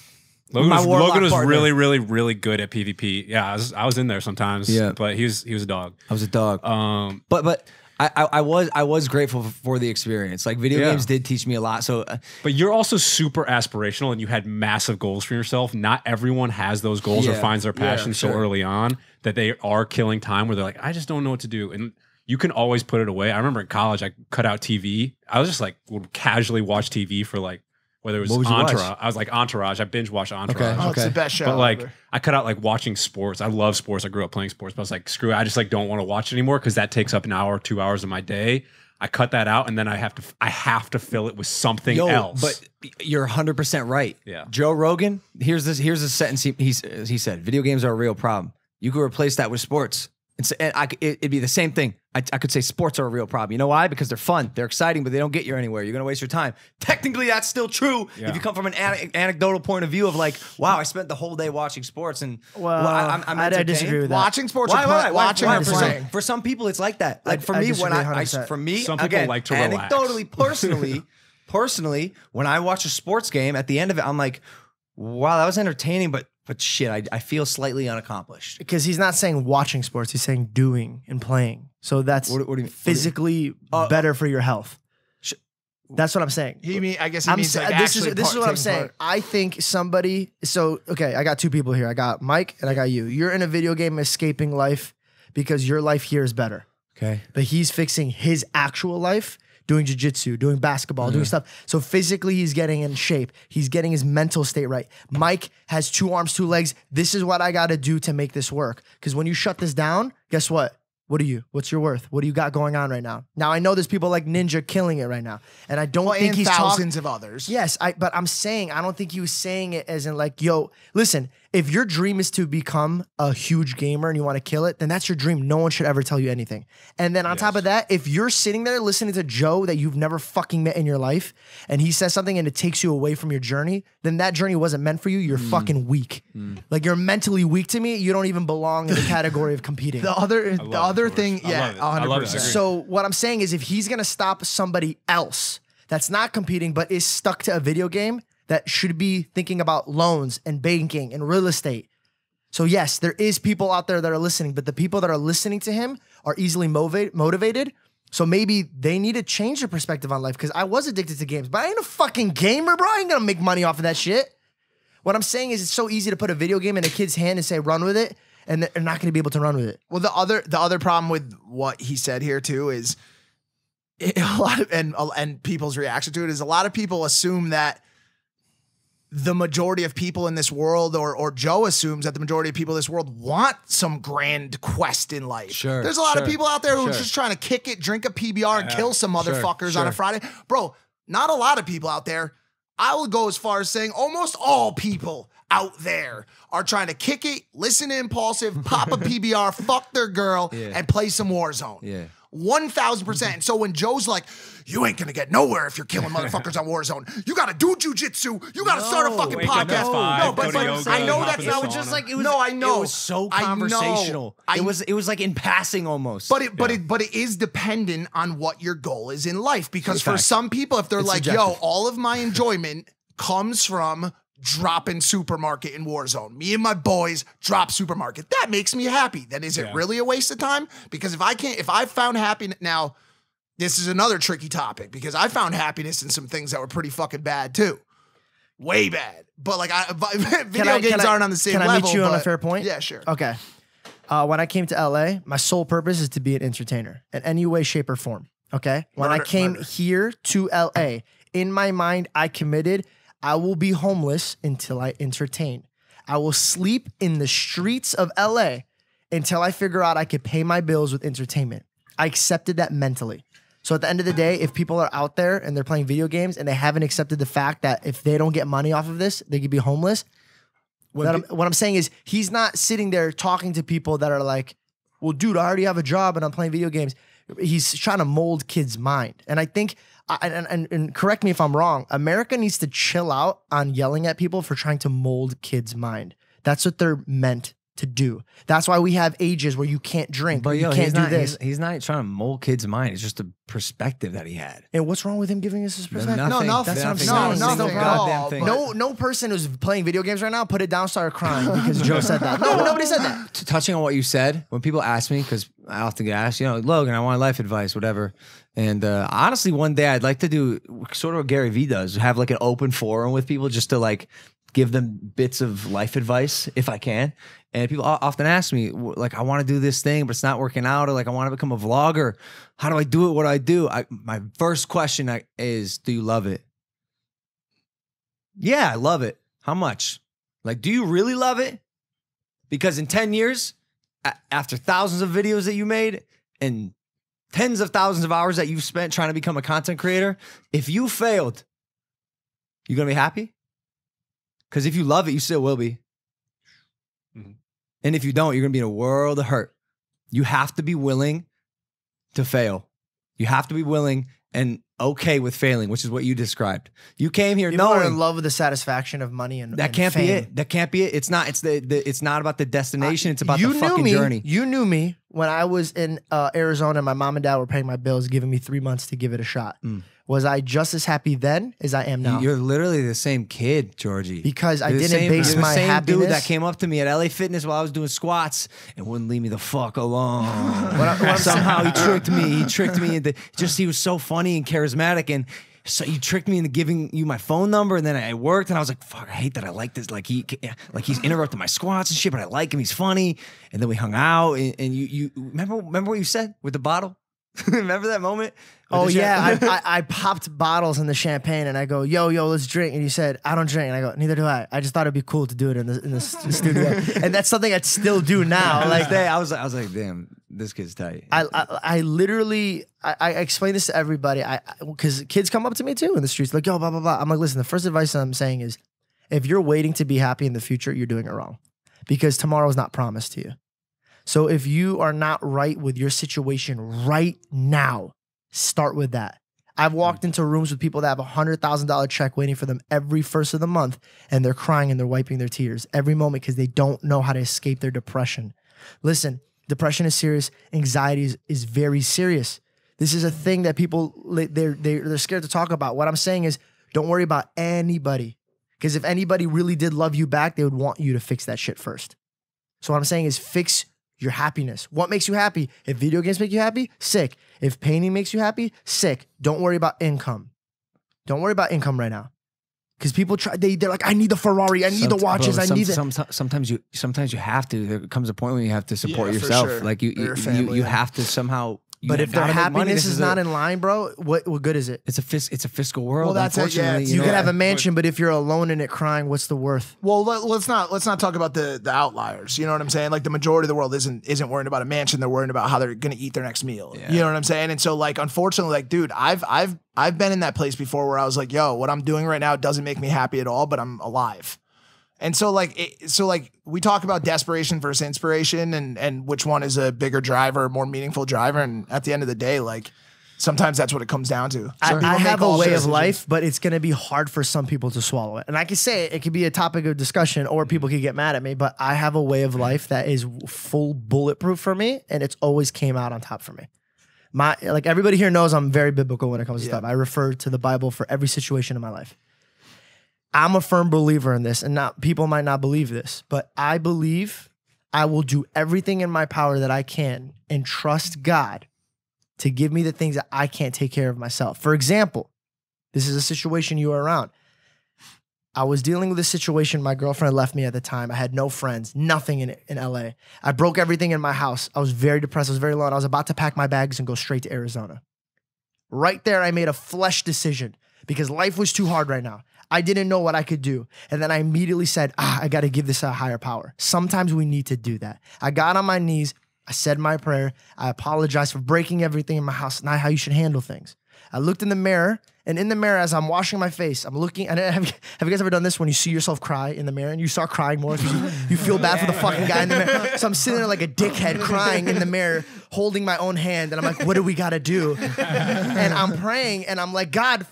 Logan my was, Logan was really, really, really good at PvP. Yeah, I was, I was in there sometimes, yeah. but he was, he was a dog. I was a dog. Um, but, but. I, I, I was I was grateful for the experience. Like video yeah. games did teach me a lot. So, uh, but you're also super aspirational, and you had massive goals for yourself. Not everyone has those goals yeah, or finds their passion yeah, sure. so early on that they are killing time. Where they're like, I just don't know what to do, and you can always put it away. I remember in college, I cut out T V. I was just like would casually watch T V for like whether it was Entourage. I was like Entourage. I binge watched Entourage. Okay, oh, okay. It's the best show. But like ever. I cut out like watching sports. I love sports. I grew up playing sports, but I was like, screw it. I just like don't want to watch it anymore because that takes up an hour, two hours of my day. I cut that out, and then I have to I have to fill it with something Yo, else. But you're one hundred percent right. Yeah. Joe Rogan. Here's this. Here's a sentence he he's, he said. Video games are a real problem. You could replace that with sports. And, so, and I, it, it'd be the same thing. I, I could say sports are a real problem. You know why? Because they're fun. They're exciting, but they don't get you anywhere. You're going to waste your time. Technically, that's still true. Yeah. If you come from an an anecdotal point of view of like, wow, I spent the whole day watching sports. And well, well I'm, I'm I, I disagree with that. Watching sports why, why, why, watching why, why, for, some, for some people, it's like that. Like I, for me, I when I, I, for me, some people again, like to relax. Anecdotally, personally, personally, when I watch a sports game, at the end of it, I'm like, wow, that was entertaining, but But shit, I, I feel slightly unaccomplished. Because he's not saying watching sports. He's saying doing and playing. So that's what, what do you, physically what do you, uh, better for your health. That's what I'm saying. He mean, I guess he I'm means like this, is, this is what I'm saying. Part. I think somebody... So, okay, I got two people here. I got Mike and I got you. You're in a video game escaping life because your life here is better. Okay. But he's fixing his actual life, doing jiu-jitsu, doing basketball, mm-hmm. doing stuff. So physically he's getting in shape. He's getting his mental state right. Mike has two arms, two legs. This is what I got to do to make this work. Because when you shut this down, guess what? What are you? What's your worth? What do you got going on right now? Now, I know there's people like Ninja killing it right now, and I don't well, think and he's thousands of others. Yes, I, but I'm saying, I don't think he was saying it as in like, yo, listen, if your dream is to become a huge gamer and you want to kill it, then that's your dream. No one should ever tell you anything. And then on yes. top of that, if you're sitting there listening to Joe that you've never fucking met in your life, and he says something and it takes you away from your journey, then that journey wasn't meant for you. You're mm. fucking weak. Mm. Like, you're mentally weak to me. You don't even belong in the category of competing. The other... The other Other thing, yeah, one hundred percent. So what I'm saying is, if he's gonna stop somebody else that's not competing but is stuck to a video game, that should be thinking about loans and banking and real estate. So yes, there is people out there that are listening, but the people that are listening to him are easily motiva- motivated. So maybe they need to change their perspective on life. Because I was addicted to games, but I ain't a fucking gamer, bro. I ain't gonna make money off of that shit. What I'm saying is, it's so easy to put a video game in a kid's hand and say, "Run with it." And they're not going to be able to run with it. Well, the other the other problem with what he said here too is a lot of and and people's reaction to it is a lot of people assume that the majority of people in this world, or or Joe assumes that the majority of people in this world want some grand quest in life. Sure, there's a lot sure, of people out there who sure. are just trying to kick it, drink a P B R, yeah, and kill some motherfuckers sure, sure. on a Friday, bro. Not a lot of people out there. I will go as far as saying almost all people out there are trying to kick it, listen to Impulsive, pop a P B R, fuck their girl, yeah. and play some Warzone. Yeah. one thousand percent. So when Joe's like, you ain't gonna get nowhere if you're killing motherfuckers on Warzone. You gotta do jujitsu. You gotta no, start a fucking podcast. Five, no, but, but yoga, I know that's not just like it was. No, I know it was so conversational. I know. It was it was like in passing almost. But it but yeah. it but it is dependent on what your goal is in life, because for some people, if they're it's like, subjective. yo, all of my enjoyment comes from dropping supermarket in Warzone. Me and my boys drop supermarket. That makes me happy. Then is yeah. it really a waste of time? Because if I can't, if I found happiness, now this is another tricky topic, because I found happiness in some things that were pretty fucking bad too. Way bad. But like, I, video I, games I, aren't on the same can level. Can I meet you but, on a fair point? Yeah, sure. Okay. Uh, when I came to L A, my sole purpose is to be an entertainer in any way, shape, or form. Okay? When murder, I came murder. here to L A, in my mind, I committed I will be homeless until I entertain. I will sleep in the streets of L A until I figure out I could pay my bills with entertainment. I accepted that mentally. So at the end of the day, if people are out there and they're playing video games and they haven't accepted the fact that if they don't get money off of this, they could be homeless. What I'm, what I'm saying is, he's not sitting there talking to people that are like, well, dude, I already have a job and I'm playing video games. He's trying to mold kids' mind. And I think... I, and, and, and correct me if I'm wrong, America needs to chill out on yelling at people for trying to mold kids' mind. That's what they're meant to do. That's why we have ages where you can't drink, but yo, you can't do not, this. He's, he's not trying to mold kids' mind. It's just a perspective that he had. And what's wrong with him giving us his perspective? No, nothing. No, that's nothing. What I'm saying. No, nothing. No, thing. no, no person who's playing video games right now put it down, started crying because Joe said that. No, nobody said that. Touching on what you said, when people ask me, because I often get asked, you know, Logan, I want life advice, whatever. And uh, honestly, one day I'd like to do sort of what Gary Vee does, have like an open forum with people just to like give them bits of life advice if I can. And people often ask me, like, I want to do this thing, but it's not working out, or like, I want to become a vlogger. How do I do it? What do I do? I, my first question I, is, do you love it? Yeah, I love it. How much? Like, do you really love it? Because in ten years, after thousands of videos that you made and tens of thousands of hours that you've spent trying to become a content creator, if you failed, you're going to be happy? Because if you love it, you still will be. Mm-hmm. And if you don't, you're going to be in a world of hurt. You have to be willing to fail. You have to be willing and okay with failing, which is what you described. You came here knowing you're in love with the satisfaction of money and that can't be it. That can't be it. It's not. It's the. the it's not about the destination. I, it's about the fucking journey. You knew me when I was in uh, Arizona. And my mom and dad were paying my bills, giving me three months to give it a shot. Mm. Was I just as happy then as I am now? You're literally the same kid, Georgie. Because you're I didn't same, base my same happiness. Dude that came up to me at L A Fitness while I was doing squats and wouldn't leave me the fuck alone. what I, what Somehow he tricked me. He tricked me into just. He was so funny and charismatic. charismatic and so you tricked me into giving you my phone number, and then I worked and I was like, fuck, I hate that I like this, like he like he's interrupting my squats and shit, but I like him, he's funny. And then we hung out and, and you you remember remember what you said with the bottle? Remember that moment? Oh yeah, I, I, I popped bottles in the champagne and I go, yo, yo, let's drink. And you said, I don't drink. And I go, neither do I. I just thought it'd be cool to do it in the, in the studio. And that's something I'd still do now. Like, I was like, I was like, damn, this kid's tight. I I, I literally I, I explain this to everybody. I because kids come up to me too in the streets like, yo, blah blah blah. I'm like, listen, the first advice I'm saying is, if you're waiting to be happy in the future, you're doing it wrong, because tomorrow is not promised to you. So if you are not right with your situation right now, start with that. I've walked into rooms with people that have a one hundred thousand dollar check waiting for them every first of the month, and they're crying and they're wiping their tears every moment because they don't know how to escape their depression. Listen, depression is serious. Anxiety is, is very serious. This is a thing that people, they're, they're, they're scared to talk about. What I'm saying is, don't worry about anybody, because if anybody really did love you back, they would want you to fix that shit first. So what I'm saying is, fix your happiness. What makes you happy? If video games make you happy, sick. If painting makes you happy, sick. Don't worry about income. Don't worry about income right now, because people try. They they're like, I need the Ferrari. I need Somet the watches. Bro, I some, need. The some, sometimes you sometimes you have to. There comes a point when you have to support yeah, yourself. Sure. Like you you, your family, you you have to somehow. You but if their happiness is, is not a, in line, bro, what what good is it? It's a fis it's a fiscal world. Well, that's unfortunately, it, yeah, you, you know, can have a mansion, but if you're alone in it crying, what's the worth? Well, let, let's not let's not talk about the the outliers. You know what I'm saying? Like, the majority of the world isn't isn't worrying about a mansion. They're worrying about how they're gonna eat their next meal. Yeah. You know what I'm saying? And so, like, unfortunately, like, dude, I've I've I've been in that place before where I was like, yo, what I'm doing right now doesn't make me happy at all, but I'm alive. And so, like, it, so like we talk about desperation versus inspiration, and and which one is a bigger driver, more meaningful driver. And at the end of the day, like, sometimes that's what it comes down to. I, I have a way of life, but it's going to be hard for some people to swallow it. And I can say it, it could be a topic of discussion, or people could get mad at me. But I have a way of life that is full bulletproof for me, and it's always came out on top for me. My like everybody here knows I'm very biblical when it comes to stuff. I refer to the Bible for every situation in my life. I'm a firm believer in this, and not people might not believe this, but I believe I will do everything in my power that I can and trust God to give me the things that I can't take care of myself. For example, this is a situation you are around. I was dealing with a situation. My girlfriend left me at the time. I had no friends, nothing in, in L A. I broke everything in my house. I was very depressed. I was very alone. I was about to pack my bags and go straight to Arizona. Right there, I made a flesh decision because life was too hard right now. I didn't know what I could do. And then I immediately said, ah, I got to give this a higher power. Sometimes we need to do that. I got on my knees. I said my prayer. I apologized for breaking everything in my house. Not how you should handle things. I looked in the mirror, and in the mirror, as I'm washing my face, I'm looking. And have, have you guys ever done this when you see yourself cry in the mirror and you start crying more? You feel bad for the fucking guy in the mirror. So I'm sitting there like a dickhead crying in the mirror, holding my own hand. And I'm like, what do we got to do? And I'm praying, and I'm like, God,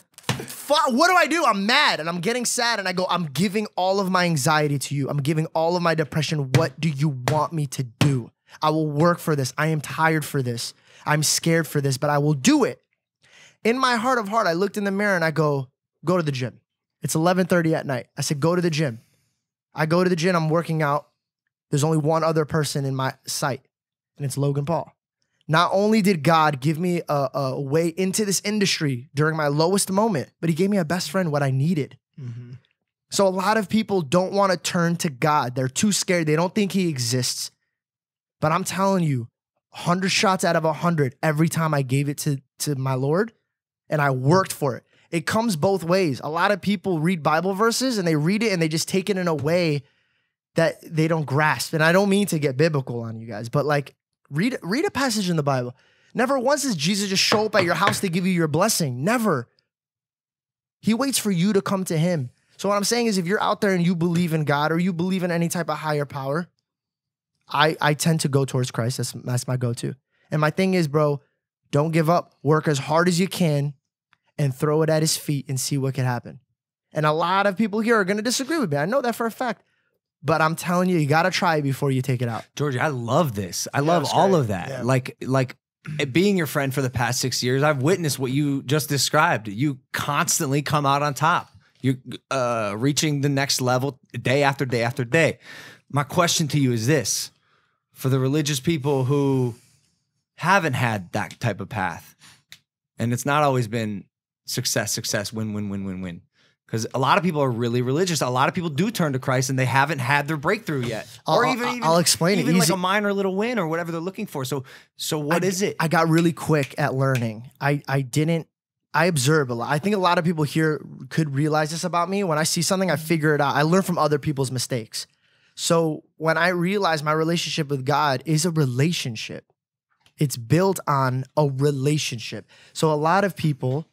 what do I do? I'm mad and I'm getting sad, and I go, I'm giving all of my anxiety to you. I'm giving all of my depression. What do you want me to do? I will work for this. I am tired for this. I'm scared for this, but I will do it. In my heart of heart, I looked in the mirror and I go, go to the gym. It's eleven thirty at night. I said, go to the gym. I go to the gym. I'm working out. There's only one other person in my sight, and it's Logan Paul. Not only did God give me a, a way into this industry during my lowest moment, but he gave me a best friend, what I needed. Mm-hmm. So a lot of people don't want to turn to God. They're too scared. They don't think he exists. But I'm telling you, one hundred shots out of one hundred, every time I gave it to, to my Lord, and I worked for it. It comes both ways. A lot of people read Bible verses, and they read it, and they just take it in a way that they don't grasp. And I don't mean to get biblical on you guys, but like, Read, read a passage in the Bible. Never once does Jesus just show up at your house to give you your blessing. Never. He waits for you to come to him. So what I'm saying is, if you're out there and you believe in God, or you believe in any type of higher power, I, I tend to go towards Christ. That's, that's my go-to. And my thing is, bro, don't give up. Work as hard as you can and throw it at his feet and see what could happen. And a lot of people here are going to disagree with me. I know that for a fact. But I'm telling you, you got to try it before you take it out. George, I love this. I yeah, love all of that. Yeah. Like, like being your friend for the past six years, I've witnessed what you just described. You constantly come out on top. You're uh, reaching the next level day after day after day. My question to you is this. For the religious people who haven't had that type of path, and it's not always been success, success, win, win, win, win, win. Because a lot of people are really religious. A lot of people do turn to Christ, and they haven't had their breakthrough yet, I'll, or even, even I'll explain even it. Like a minor little win or whatever they're looking for. So, so what I, is it? I got really quick at learning. I I didn't. I observe a lot. I think a lot of people here could realize this about me. When I see something, I figure it out. I learn from other people's mistakes. So when I realized my relationship with God is a relationship, It's built on a relationship. So a lot of people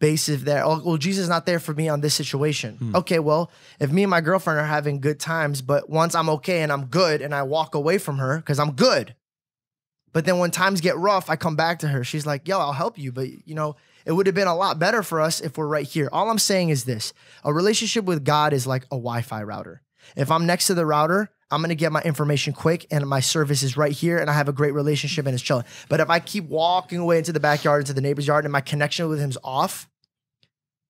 base it there, oh, well, Jesus is not there for me on this situation. Hmm. Okay, well, if me and my girlfriend are having good times, but once I'm okay and I'm good and I walk away from her because I'm good, but then when times get rough, I come back to her. She's like, yo, I'll help you, but you know, it would have been a lot better for us if we're right here. All I'm saying is this. A relationship with God is like a Wi-Fi router. If I'm next to the router, I'm going to get my information quick and my service is right here and I have a great relationship and it's chilling. But if I keep walking away into the backyard, into the neighbor's yard, and my connection with him's off,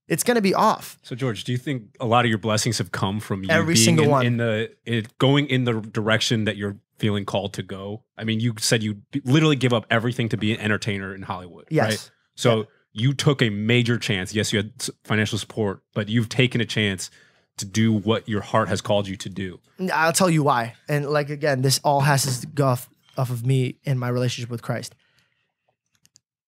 it's going to be off. So George, do you think a lot of your blessings have come from you every being single in, one in the it, going in the direction that you're feeling called to go? I mean, you said you literally give up everything to be an entertainer in Hollywood, yes. right? So yeah. you took a major chance. Yes, you had financial support, but you've taken a chance to do what your heart has called you to do. I'll tell you why. And like, again, this all has to go off, off of me and my relationship with Christ.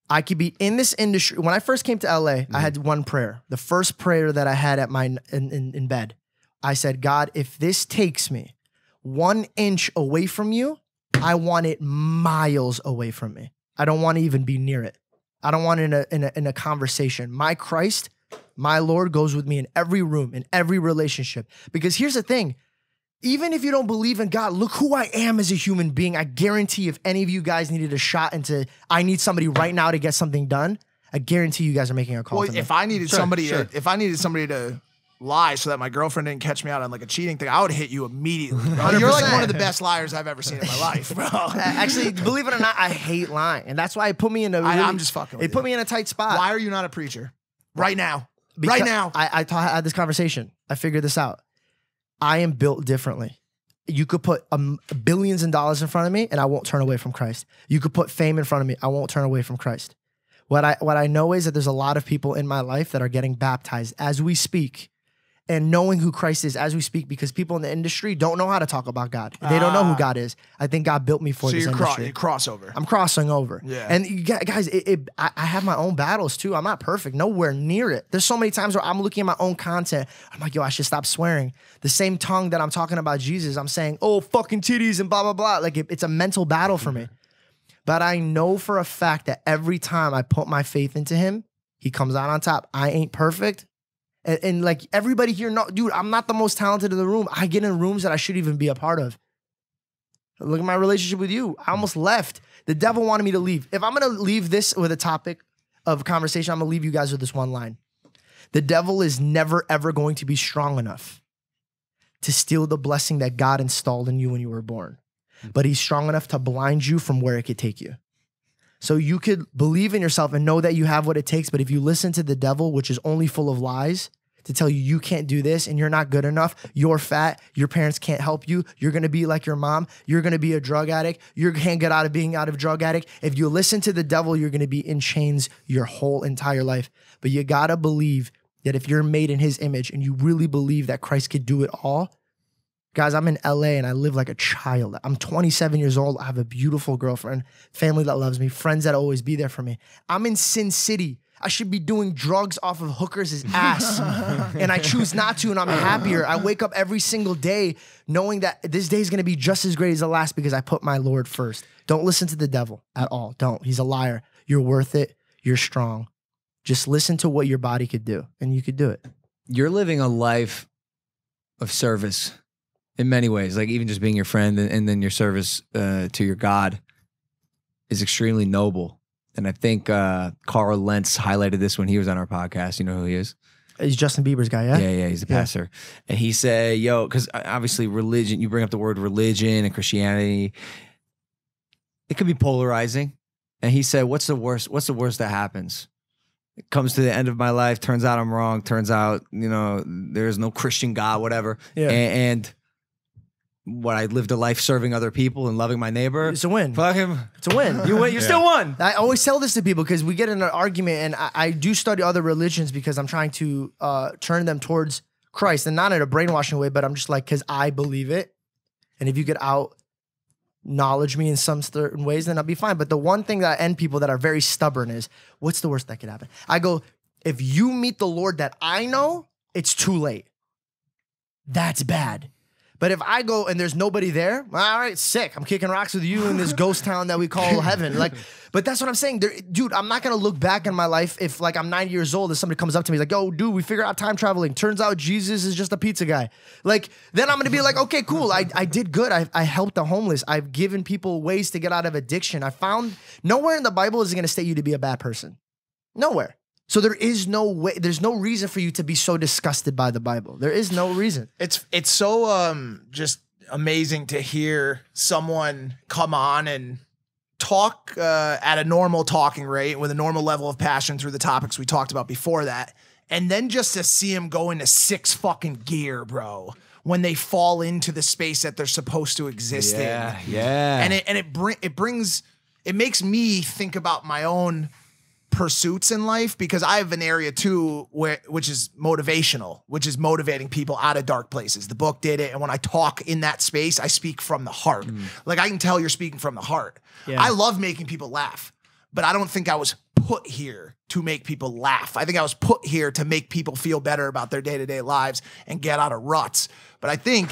I could be in this industry. When I first came to L A, mm-hmm. I had one prayer. The first prayer that I had at my, in, in, in bed, I said, God, if this takes me one inch away from you, I want it miles away from me. I don't want to even be near it. I don't want it in a, in a, in a conversation. My Christ, my Lord goes with me in every room, in every relationship. Because here's the thing, even if you don't believe in God, look who I am as a human being. I guarantee if any of you guys needed a shot into, I need somebody right now to get something done, I guarantee you guys are making a call. Well, if I needed sure, somebody, sure. To, if I needed somebody to lie so that my girlfriend didn't catch me out on like a cheating thing, I would hit you immediately. You're like one of the best liars I've ever seen in my life, bro. Actually, believe it or not, I hate lying. And that's why it put me in a, really, I, I'm just fucking with it you. Put me in a tight spot. Why are you not a preacher? Right now. Because right now. I, I, I had this conversation. I figured this out. I am built differently. You could put um, billions of dollars in front of me and I won't turn away from Christ. You could put fame in front of me. I won't turn away from Christ. What I, what I know is that there's a lot of people in my life that are getting baptized as we speak and knowing who Christ is as we speak, because people in the industry don't know how to talk about God. They ah. don't know who God is. I think God built me for so this you're industry. Cross, you're crossover. I'm crossing over. Yeah. And you guys, it, it, I, I have my own battles too. I'm not perfect, nowhere near it. There's so many times where I'm looking at my own content. I'm like, yo, I should stop swearing. The same tongue that I'm talking about Jesus, I'm saying, oh, fucking titties and blah, blah, blah. Like it, it's a mental battle for me. But I know for a fact that every time I put my faith into him, he comes out on top. I ain't perfect. And, and like everybody here, no, dude, I'm not the most talented in the room. I get in rooms that I shouldn't even be a part of. Look at my relationship with you. I almost left. The devil wanted me to leave. If I'm going to leave this with a topic of conversation, I'm going to leave you guys with this one line. The devil is never, ever going to be strong enough to steal the blessing that God installed in you when you were born. But he's strong enough to blind you from where it could take you. So you could believe in yourself and know that you have what it takes, but if you listen to the devil, which is only full of lies, to tell you you can't do this and you're not good enough, you're fat, your parents can't help you, you're gonna be like your mom, you're gonna be a drug addict, you can't get out of being out of drug addict. If you listen to the devil, you're gonna be in chains your whole entire life. But you gotta believe that if you're made in his image and you really believe that Christ could do it all. Guys, I'm in L A and I live like a child. I'm twenty-seven years old. I have a beautiful girlfriend, family that loves me, friends that always be there for me. I'm in Sin City. I should be doing drugs off of hookers' ass. And I choose not to, and I'm happier. I wake up every single day knowing that this day is going to be just as great as the last because I put my Lord first. Don't listen to the devil at all. Don't. He's a liar. You're worth it. You're strong. Just listen to what your body could do, and you could do it. You're living a life of service. In many ways, like even just being your friend and, and then your service uh, to your God is extremely noble. And I think uh, Carl Lentz highlighted this when he was on our podcast. You know who he is? He's Justin Bieber's guy, yeah? Yeah, yeah, he's the pastor. Yeah. And he said, yo, because obviously religion, you bring up the word religion and Christianity. It could be polarizing. And he said, what's the worst? What's the worst that happens? It comes to the end of my life. Turns out I'm wrong. Turns out, you know, there's no Christian God, whatever. Yeah. And... and what I lived a life serving other people and loving my neighbor. It's a win. Fuck him. It's a win. You win. You yeah. still won. I always tell this to people because we get in an argument, and I, I do study other religions because I'm trying to uh, turn them towards Christ, and not in a brainwashing way, but I'm just like, because I believe it, and if you could out knowledge me in some certain ways, then I'll be fine. But the one thing that I end people that are very stubborn is, what's the worst that could happen? I go, if you meet the Lord that I know, it's too late. That's bad. But if I go and there's nobody there, all right, sick. I'm kicking rocks with you in this ghost town that we call heaven. Like, but that's what I'm saying. There, dude, I'm not going to look back in my life if, like, I'm ninety years old and somebody comes up to me like, yo, dude, we figured out time traveling. Turns out Jesus is just a pizza guy. Like, then I'm going to be like, okay, cool. I, I did good. I, I helped the homeless. I've given people ways to get out of addiction. I found nowhere in the Bible is it going to state you to be a bad person. Nowhere. So there is no way, there's no reason for you to be so disgusted by the Bible. There is no reason. It's it's so um just amazing to hear someone come on and talk uh, at a normal talking rate with a normal level of passion through the topics we talked about before that. And then just to see him go into six fucking gear, bro, when they fall into the space that they're supposed to exist yeah, in. Yeah. And it and it br it brings it makes me think about my own pursuits in life, because I have an area too where which is motivational, which is motivating people out of dark places. The book did it, and when I talk in that space, I speak from the heart. Mm. Like, I can tell you're speaking from the heart. Yeah. I love making people laugh, but I don't think I was put here to make people laugh. I think I was put here to make people feel better about their day-to-day lives and get out of ruts. But I think,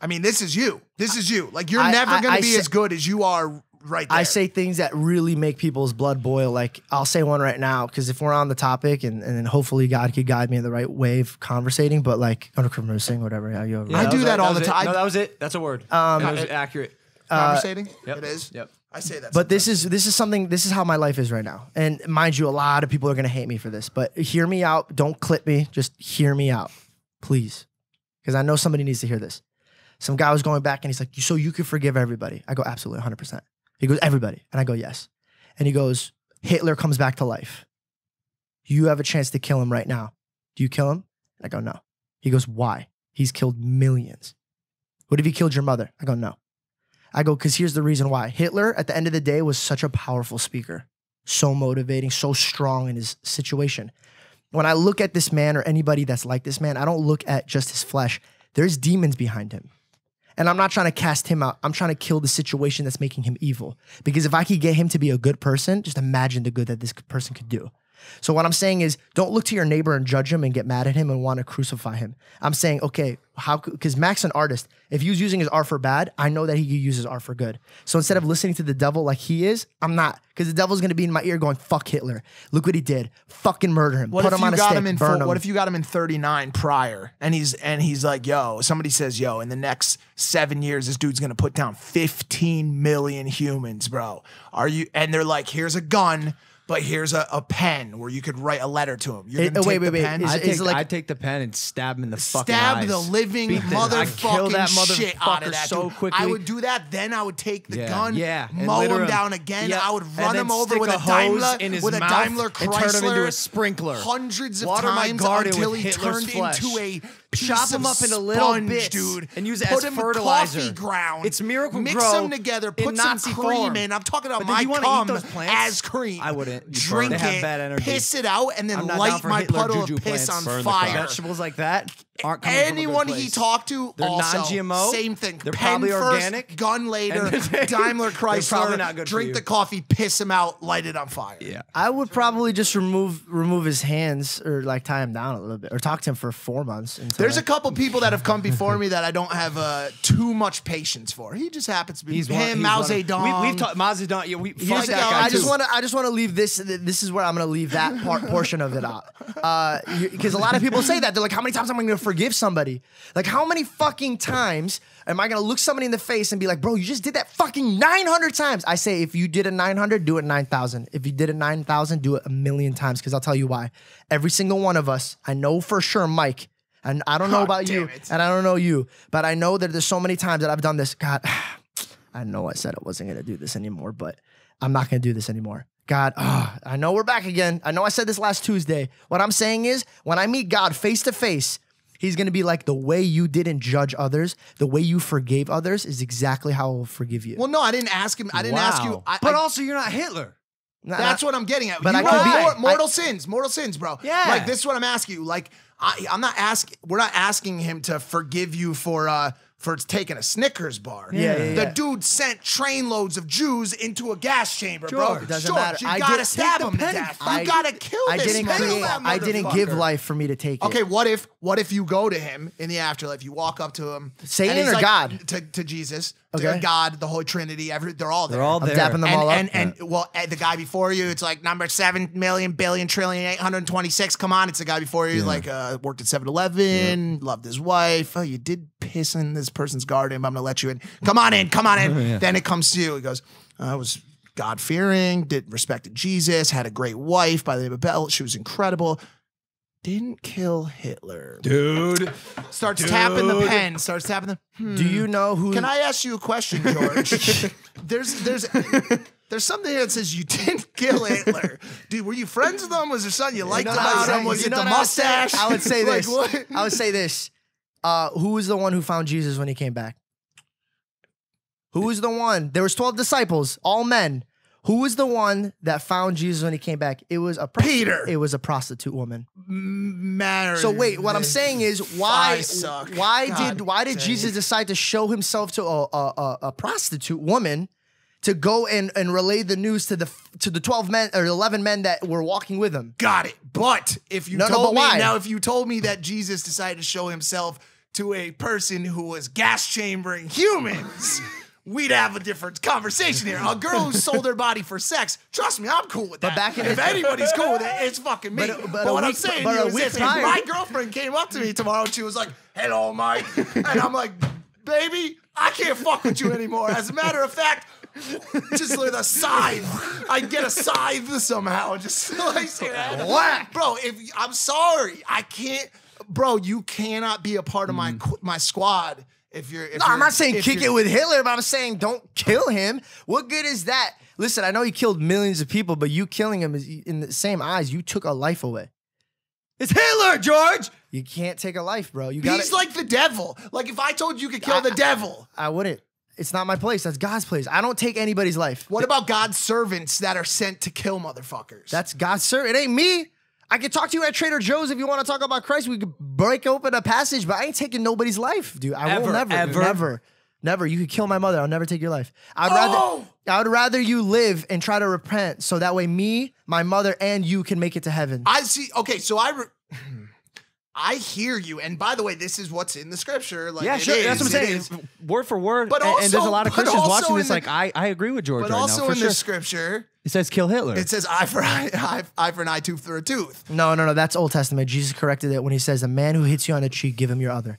I mean, this is you. This is you. Like, you're I, never going to be as good as you are right there. I say things that really make people's blood boil. Like, I'll say one right now, because if we're on the topic, and, and hopefully God could guide me in the right way of conversating, but like undercommersing, whatever. Yeah, you yeah, I do that, that all that the time. No, that was it. That's a word. Um, that was it, accurate. Uh, conversating? Yep. It is. Yep. I say that. But this is, this is something, this is how my life is right now. And mind you, a lot of people are going to hate me for this, but hear me out. Don't clip me. Just hear me out, please. Because I know somebody needs to hear this. Some guy was going back and he's like, so you can forgive everybody? I go, absolutely, one hundred percent. He goes, everybody. And I go, yes. And he goes, Hitler comes back to life. You have a chance to kill him right now. Do you kill him? And I go, no. He goes, why? He's killed millions. What if he killed your mother? I go, no. I go, because here's the reason why. Hitler, at the end of the day, was such a powerful speaker. So motivating, so strong in his situation. When I look at this man or anybody that's like this man, I don't look at just his flesh. There's demons behind him. And I'm not trying to cast him out. I'm trying to kill the situation that's making him evil. Because if I could get him to be a good person, just imagine the good that this person could do. So what I'm saying is, don't look to your neighbor and judge him and get mad at him and want to crucify him. I'm saying, okay, how? Because Mac's an artist. If he was using his art for bad, I know that he could use his art for good. So instead of listening to the devil like he is, I'm not. Because the devil's going to be in my ear going, fuck Hitler. Look what he did. Fucking murder him. What Put him on a stick. Burn full, him. What if you got him in thirty-nine prior, and he's, and he's like, yo, somebody says, yo, in the next seven years, this dude's going to put down fifteen million humans, bro. Are you? And they're like, here's a gun. But here's a, a pen where you could write a letter to him. You're it, gonna oh, take wait, wait, the wait. pen? Is, I take, like, I take the pen and stab him in the fucking eyes. Stab the living motherfucking that mother shit out of that so dude. quickly. I would do that. Then I would take the yeah. gun, yeah. mow him down again. Yeah. I would run him over with a, a Daimler, in his with a Daimler Chrysler, and turn him into a sprinkler. Hundreds of Water times until he turned flesh. into a piece Chop of him up into little bits, dude, and use it as fertilizer. Coffee ground. It's Miracle Grow. Mix them together. Put some cream in. I'm talking about my cum as cream. I wouldn't. You Drink it, have bad energy. Piss it out, and then light my Hitler puddle of piss plants. on Burn fire. Vegetables like that aren't coming Anyone from a good place. he talked to, they're also non G M O. Same thing. They're Pen probably first, organic. Gun later. Daimler Chrysler. Not good Drink the coffee, piss him out, light it on fire. Yeah, I would probably just remove remove his hands or like tie him down a little bit, or talk to him for four months. There's like a couple people that have come before me that I don't have uh, too much patience for. He just happens to be he's him, Mao Zedong. We, we've talked Mao Zedong. Yeah, we fuck that guy. I just want to. I just want to leave this. This, this is where I'm going to leave that part, portion of it out. Because uh, a lot of people say that. They're like, how many times am I going to forgive somebody? Like, how many fucking times am I going to look somebody in the face and be like, bro, you just did that fucking nine hundred times? I say, if you did it nine hundred, do it nine thousand. If you did it nine thousand, do it a million times, because I'll tell you why. Every single one of us, I know for sure, Mike, and I don't know oh, about you, it. and I don't know you, but I know that there's so many times that I've done this. God, I know I said I wasn't going to do this anymore, but I'm not going to do this anymore. God, oh, I know we're back again. I know I said this last Tuesday. What I'm saying is, when I meet God face to face, he's going to be like, the way you didn't judge others, the way you forgave others is exactly how I will forgive you. Well, no, I didn't ask him. I didn't wow. ask you. I, but I, also, you're not Hitler. Nah, That's nah. what I'm getting at. But you I could be, more, mortal I, sins, mortal sins, bro. Yeah. Like, this is what I'm asking you. Like, I, I'm not asking, we're not asking him to forgive you for, uh, for taking a Snickers bar. Yeah, yeah, yeah. The dude sent trainloads of Jews into a gas chamber, sure, bro. It doesn't sure, matter. You I gotta stab him to death. I, you gotta kill I, this I didn't create, that I didn't give life for me to take it. Okay, what if what if you go to him in the afterlife? You walk up to him. Satan or like, God? To, to Jesus. Okay. To God, the Holy Trinity, every, they're all there. They're all there. I'm dapping them and, all up. And, and yeah. well, the guy before you, it's like number seven million, billion, trillion, eight hundred twenty-six. Come on, it's the guy before you, yeah. like uh, worked at seven eleven, yeah. loved his wife. Oh, you did piss in this person's garden, but I'm going to let you in. Come on in, come on in. Yeah. Then it comes to you. He goes, I was God-fearing, did respected Jesus, had a great wife by the name of Belle. She was incredible. Didn't kill Hitler. Dude. Starts Dude. tapping the pen. Starts tapping the... Hmm. Do you know who... Can I ask you a question, George? there's there's there's something here that says you didn't kill Hitler. Dude, were you friends with him? Was there something you liked you know about him? Was it the mustache? I would say this. Like, what? I would say this. Uh, who was the one who found Jesus when he came back? Who was the one? There was twelve disciples, all men. Who was the one that found Jesus when he came back? It was a Peter. It was a prostitute woman. Mary. So wait, what I'm saying is, why? Why God did why did dang. Jesus decide to show himself to a, a, a prostitute woman to go and and relay the news to the to the twelve men or eleven men that were walking with him? Got it. But if you no, told no, me why? now, if you told me that Jesus decided to show himself to a person who was gas chambering humans. We'd have a different conversation here. A girl who sold her body for sex, trust me, I'm cool with that. But back in if anybody's cool with it, it's fucking me. But, but, but what week, I'm saying but is this, my girlfriend came up to me tomorrow, and she was like, hello, Mike. And I'm like, baby, I can't fuck with you anymore. As a matter of fact, just with a scythe. I get a scythe somehow. Just like say that. Whack. Bro, if, I'm sorry. I can't. Bro, you cannot be a part of my, mm. my squad. If you're, if no, you're, I'm not saying kick it with Hitler, but I'm saying don't kill him. What good is that? Listen, I know he killed millions of people, but you killing him is in the same eyes. You took a life away. It's Hitler, George. You can't take a life, bro. You got. He's like the devil. Like if I told you, you could kill I, the devil, I, I wouldn't. It's not my place. That's God's place. I don't take anybody's life. What about God's servants that are sent to kill motherfuckers? That's God's servant. It ain't me. I can talk to you at Trader Joe's if you want to talk about Christ. We could break open a passage, but I ain't taking nobody's life, dude. I ever, will never, ever. never, never. You could kill my mother. I'll never take your life. I'd oh! rather, I would rather you live and try to repent, so that way me, my mother, and you can make it to heaven. I see. Okay, so I, re I hear you. And by the way, this is what's in the scripture. Like, yeah, sure. Is, that's what I'm saying. Is. Word for word. But and, also, and there's a lot of Christians watching this. The, like I, I agree with George. But right also now, in sure. the scripture. It says kill Hitler. It says eye for eye, eye, eye for an eye, tooth for a tooth. No, no, no. That's Old Testament. Jesus corrected it when he says, a man who hits you on the cheek, give him your other.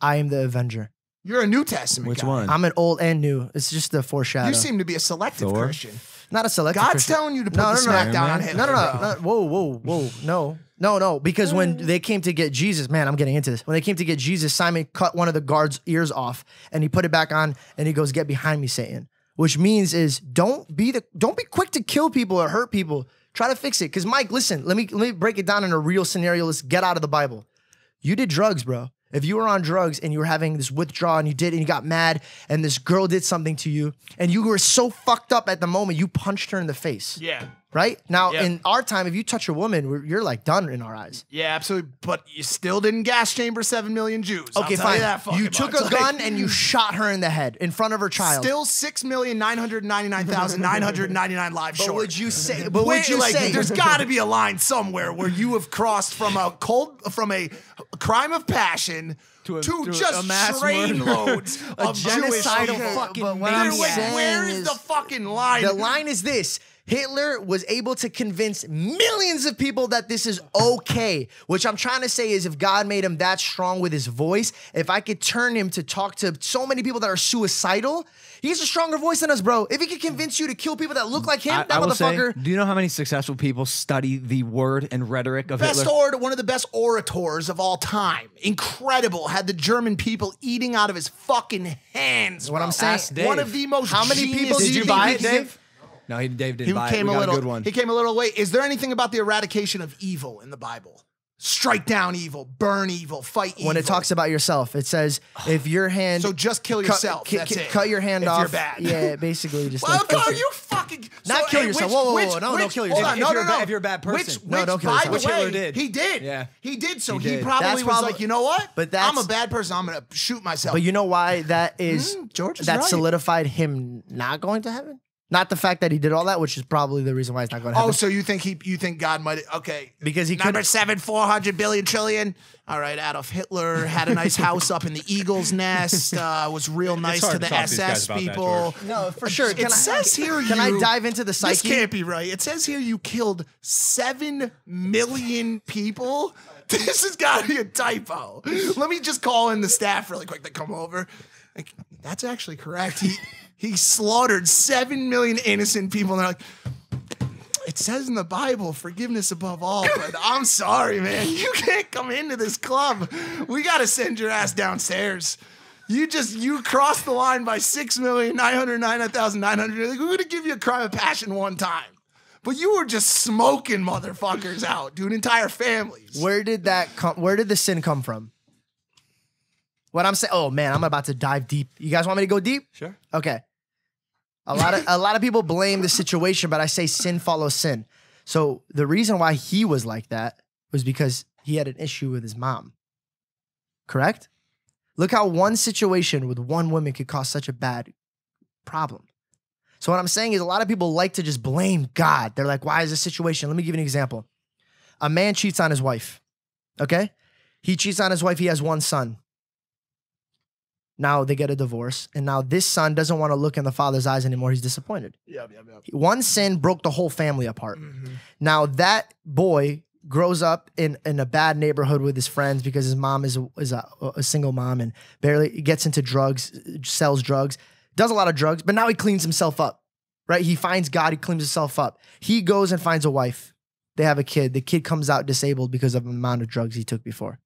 I am the avenger. You're a New Testament Which guy. one? I'm an old and new. It's just a foreshadow. You seem to be a selective Thor. Christian. Not a selective God's Christian. telling you to put no, no, the smack no, down man. on Hitler. No, no, no, no. Whoa, whoa, whoa. No, no, no. Because when they came to get Jesus, man, I'm getting into this. When they came to get Jesus, Simon cut one of the guards' ears off and he put it back on and he goes, get behind me, Satan. Which means is don't be the don't be quick to kill people or hurt people. Try to fix it. Because Mike, listen, let me let me break it down in a real scenario. Let's get out of the Bible. You did drugs, bro. If you were on drugs and you were having this withdrawal and you did and you got mad and this girl did something to you and you were so fucked up at the moment, you punched her in the face. Yeah. Right? Now, yep. in our time, if you touch a woman, you're like done in our eyes. Yeah, absolutely. But you still didn't gas chamber seven million Jews. Okay, fine. You, you took a like, gun and you shot her in the head in front of her child. Still six million, nine hundred ninety-nine thousand, nine hundred ninety-nine lives short. But would you say, but Wait, would you like, say? There's got to be a line somewhere where you have crossed from a cold, from a crime of passion to, a, to, to just trainloads of genocidal Jewish fucking but what I'm saying Where is, is the fucking line? The line is this. Hitler was able to convince millions of people that this is okay. Which I'm trying to say is if God made him that strong with his voice, if I could turn him to talk to so many people that are suicidal, he has a stronger voice than us, bro. If he can convince you to kill people that look like him, I, that I motherfucker. Say, do you know how many successful people study the word and rhetoric of best Hitler? Or, one of the best orators of all time. Incredible. Had the German people eating out of his fucking hands. What I'm saying, one of the most How many people did you buy it, Dave? No, he, Dave didn't he buy came it. We a got little, a good one. He came a little late. Is there anything about the eradication of evil in the Bible? strike down evil, burn evil, fight evil. When it talks about yourself, it says if your hand. So just kill yourself. Cut, that's it. Cut your hand if off. You're bad. Yeah, basically just. Well, like, are you fucking not so, kill hey, yourself? Which, whoa, whoa, whoa! Which, no, which, don't kill yourself. If, no, if, no, no. Bad, if you're a bad person, which, no, which, don't kill yourself. By the way, Hitler did. He did. Yeah, he did. So he, did. he probably that's was probably, like, you know what? But that's, I'm a bad person. I'm gonna shoot myself. But you know why that is? Mm, George is that right. solidified him not going to heaven. Not the fact that he did all that, which is probably the reason why it's not going to happen. Oh, so you think he? You think God might? Okay, because he number seven, four hundred billion trillion. All right, Adolf Hitler had a nice house up in the Eagle's Nest. Uh, was real nice to, to the S S people. That, no, for sure. It, it I, says here. Can you, I dive into the psyche? This can't be right. It says here you killed seven million people. This has got to be a typo. Let me just call in the staff really quick. They come over. Like, that's actually correct. He. He slaughtered seven million innocent people, and they're like, it says in the Bible, forgiveness above all, but I'm sorry, man. You can't come into this club. We got to send your ass downstairs. You just, you crossed the line by six million nine hundred nine thousand nine hundred. We're going to give you a crime of passion one time. But you were just smoking motherfuckers out, dude, entire families. Where did that come, where did the sin come from? What I'm saying, oh man, I'm about to dive deep. You guys want me to go deep? Sure. Okay. A lot of a lot of people blame the situation, but I say sin follows sin. So the reason why he was like that was because he had an issue with his mom. Correct? Look how one situation with one woman could cause such a bad problem. So what I'm saying is a lot of people like to just blame God. They're like, why is this situation? Let me give you an example. A man cheats on his wife. Okay? He cheats on his wife. He has one son. Now they get a divorce, and now this son doesn't want to look in the father's eyes anymore. He's disappointed. Yep, yep, yep. One sin broke the whole family apart. Mm-hmm. Now that boy grows up in, in a bad neighborhood with his friends because his mom is, a, is a, a single mom and barely gets into drugs, sells drugs, does a lot of drugs, but now he cleans himself up, right? He finds God. He cleans himself up. He goes and finds a wife. They have a kid. The kid comes out disabled because of the amount of drugs he took before.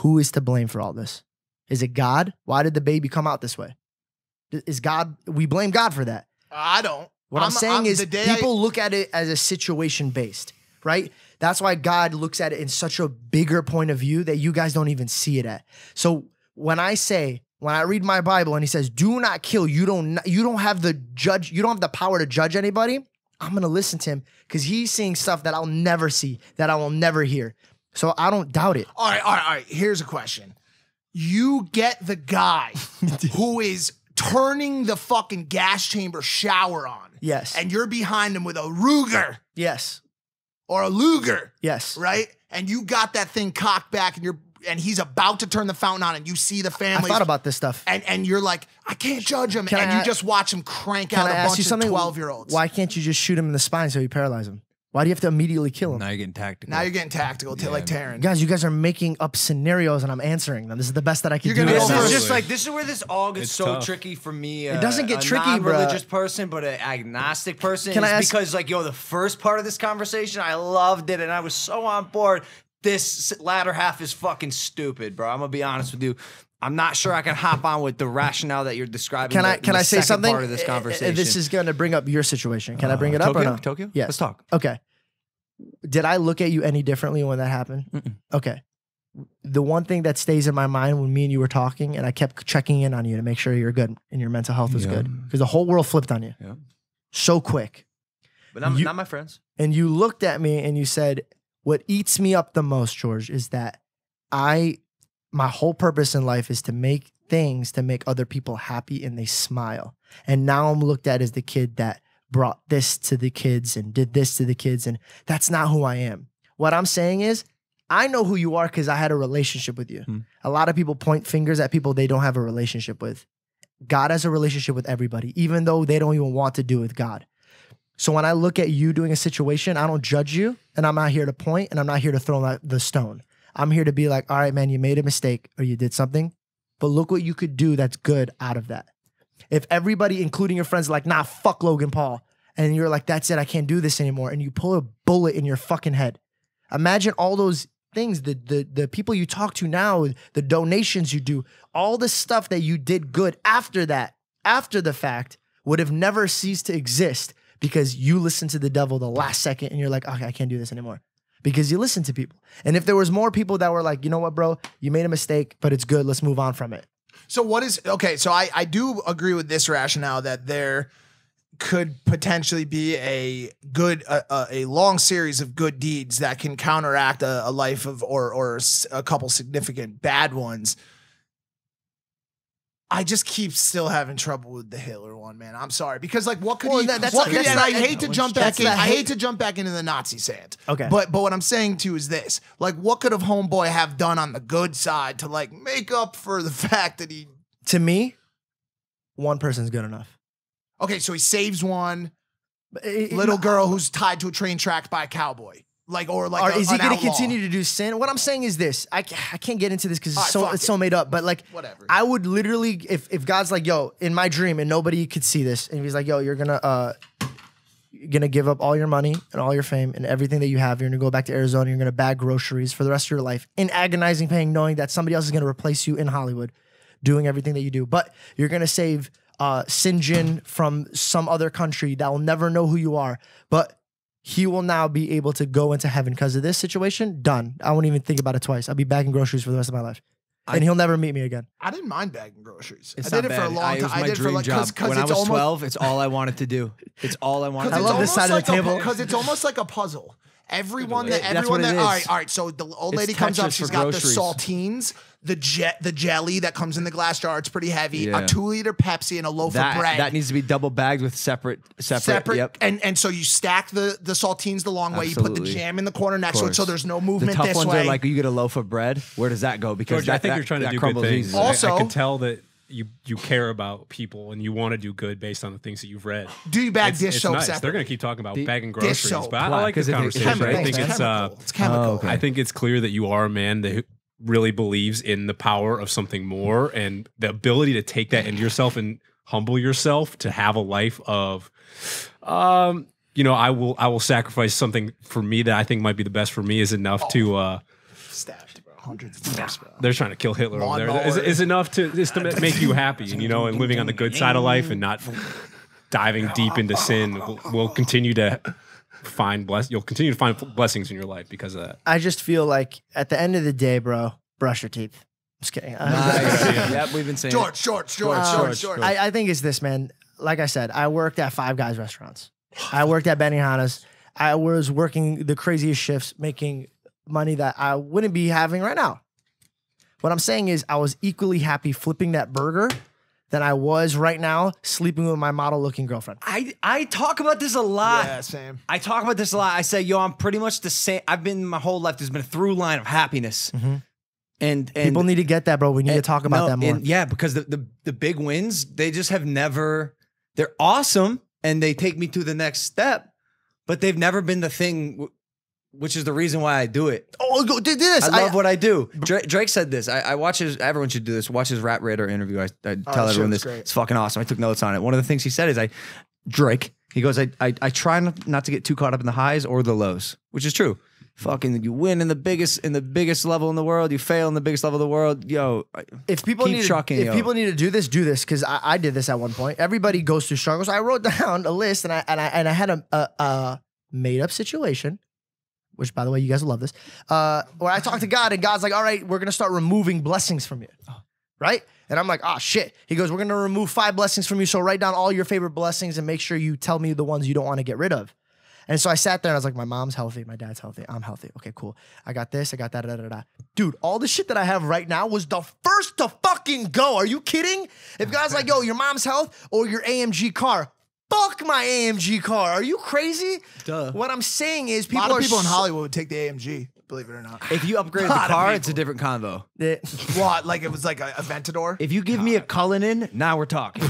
Who is to blame for all this? Is it God? Why did the baby come out this way? Is God, we blame God for that. I don't. What I'm, I'm saying I'm, is people I... look at it as a situation based, right? That's why God looks at it in such a bigger point of view that you guys don't even see it at. So when I say, when I read my Bible and he says, do not kill, you don't, you don't have the judge, you don't have the power to judge anybody. I'm going to listen to him because he's seeing stuff that I'll never see, that I will never hear. So I don't doubt it. All right, all right, all right. Here's a question. You get the guy who is turning the fucking gas chamber shower on. Yes. And you're behind him with a Ruger. Yes. Or a Luger. Yes. Right? And you got that thing cocked back and you're and he's about to turn the fountain on and you see the family. I thought about this stuff. And and you're like, I can't judge him. Can and I, you just watch him crank out I a bunch of twelve-year-olds. Why can't you just shoot him in the spine so you paralyze him? Why do you have to immediately kill him? Now you're getting tactical. Now you're getting tactical, yeah, like Taryn. Guys, you guys are making up scenarios, and I'm answering them. This is the best that I can you're do. This is just like this is where this all gets it's so tough. tricky for me. Uh, it doesn't get a tricky, bro. Non-religious person, but an agnostic person. Can I ask? Because like yo, the first part of this conversation, I loved it, and I was so on board. This latter half is fucking stupid, bro. I'm gonna be honest with you. I'm not sure I can hop on with the rationale that you're describing. Can I can I say something? Part of this conversation, this is going to bring up your situation. Can uh, I bring it Tokyo? up or no? Tokyo? Yes. Let's talk. Okay. Did I look at you any differently when that happened? Mm-mm. Okay. The one thing that stays in my mind when me and you were talking, and I kept checking in on you to make sure you're good and your mental health was yeah. good, because the whole world flipped on you yeah. so quick. But I'm you, not my friends. And you looked at me and you said, "What eats me up the most, George, is that I." My whole purpose in life is to make things to make other people happy and they smile. And now I'm looked at as the kid that brought this to the kids and did this to the kids. And that's not who I am. What I'm saying is I know who you are because I had a relationship with you. Hmm. A lot of people point fingers at people they don't have a relationship with. God has a relationship with everybody, even though they don't even want to do with God. So when I look at you doing a situation, I don't judge you, and I'm not here to point, and I'm not here to throw the stone. I'm here to be like, all right, man, you made a mistake or you did something, but look what you could do that's good out of that. If everybody, including your friends, are like, nah, fuck Logan Paul, and you're like, that's it, I can't do this anymore, and you pull a bullet in your fucking head. Imagine all those things, the, the, the people you talk to now, the donations you do, all the stuff that you did good after that, after the fact, would have never ceased to exist because you listened to the devil the last second, and you're like, okay, I can't do this anymore. because you listen to people. And if there was more people that were like, you know what, bro, you made a mistake, but it's good. Let's move on from it. So what is, okay, so I, I do agree with this rationale that there could potentially be a good, a, a long series of good deeds that can counteract a, a life of, or, or a couple significant bad ones. I just keep still having trouble with the Hitler one, man. I'm sorry. Because like what could well, he, that, that's what not, could, that's and not, I hate to jump back in. I hate to jump back into the Nazi sand. Okay. But but what I'm saying to you is this. Like, what could a homeboy have done on the good side to like make up for the fact that he, to me, one person's good enough. Okay, so he saves one it, little it, girl who's tied to a train track by a cowboy. Like, or like, or a, is he going to continue to do sin? What I'm saying is this: I, I can't get into this because it's right, so it's it. so made up. But like, whatever. I would literally, if if God's like, yo, in my dream, and nobody could see this, and he's like, yo, you're gonna uh, you're gonna give up all your money and all your fame and everything that you have. You're gonna go back to Arizona. You're gonna bag groceries for the rest of your life in agonizing pain, knowing that somebody else is gonna replace you in Hollywood, doing everything that you do. But you're gonna save uh, Sinjin from some other country that will never know who you are. But he will now be able to go into heaven because of this situation. Done. I won't even think about it twice. I'll be bagging groceries for the rest of my life. I, and he'll never meet me again. I didn't mind bagging groceries. It's I did it bad. for a long I, time. It was my I did dream for like, job. Cause, cause when I was almost, twelve, it's all I wanted to do. It's all I wanted to do. I love this side like of the table. Because it's almost like a puzzle. Everyone that, everyone that, all right, all right. So the old lady comes up, she's got the saltines, the jet, the jelly that comes in the glass jar. It's pretty heavy. Yeah. A two liter Pepsi and a loaf that, of bread. That needs to be double bagged with separate, separate. separate yep. And and so you stack the the saltines the long way. Absolutely. You put the jam in the corner next to it, so there's no movement. The tough this ones way. Are like you get a loaf of bread. Where does that go? Because George, that, I think that, you're trying that, to do good things. Easy. Also, I, I can tell that you you care about people and you want to do good based on the things that you've read. Do you bag it's, dish it's soap? Nice. They're going to keep talking about the bagging groceries, soap. but I Why? like this it, conversation. It's I think it's, it's uh, it's chemical. Oh, okay. I think it's clear that you are a man that really believes in the power of something more and the ability to take that into yourself and humble yourself to have a life of, um, you know, I will I will sacrifice something for me that I think might be the best for me is enough oh. to uh, stabbed. Hundreds of times, bro. They're trying to kill Hitler Lawn over there. Is, is enough to just to make you happy, and you know, and living on the good side of life and not diving deep into sin will we'll continue to find bless. You'll continue to find blessings in your life because of that. I just feel like at the end of the day, bro, brush your teeth. Just kidding. Nice. Yep, we've been saying George, George, George, um, George, George. I, I think it's this, man. Like I said, I worked at Five Guys restaurants. I worked at Benihana's. I was working the craziest shifts, making money that I wouldn't be having right now. What I'm saying is I was equally happy flipping that burger than I was right now sleeping with my model-looking girlfriend. I, I talk about this a lot. Yeah, same. I talk about this a lot. I say, yo, I'm pretty much the same. I've been my whole life. There's been a through line of happiness. Mm-hmm. And, and people need to get that, bro. We need and, to talk about no, that more. And yeah, because the, the, the big wins, they just have never, they're awesome and they take me to the next step, but they've never been the thing which is the reason why I do it. Oh, go do this. I love I, what I do. Drake, Drake said this. I, I watch his, everyone should do this. Watch his Rap Radar interview. I, I tell oh, everyone this. Great. It's fucking awesome. I took notes on it. One of the things he said is, I, Drake, he goes, I, I, I try not, not to get too caught up in the highs or the lows, which is true. Fucking, you win in the biggest in the biggest level in the world. You fail in the biggest level of the world. Yo, if people keep need trucking, if yo. people need to do this, do this because I, I did this at one point. Everybody goes through struggles. I wrote down a list and I and I and I had a, a, a made up situation, which, by the way, you guys will love this, uh, where I talk to God and God's like, all right, we're going to start removing blessings from you, right? And I'm like, oh, shit. He goes, we're going to remove five blessings from you, so write down all your favorite blessings and make sure you tell me the ones you don't want to get rid of. And so I sat there and I was like, my mom's healthy, my dad's healthy, I'm healthy. Okay, cool. I got this, I got that, da, da, da. Dude, all the shit that I have right now was the first to fucking go. Are you kidding? If God's like, yo, your mom's health or your A M G car, fuck my A M G car. Are you crazy? Duh. What I'm saying is people, a lot of people in Hollywood would take the A M G, believe it or not. If you upgrade the car, it's a different convo. What? Like it was like a, a Aventador? If you give God. me a Cullinan, now we're talking.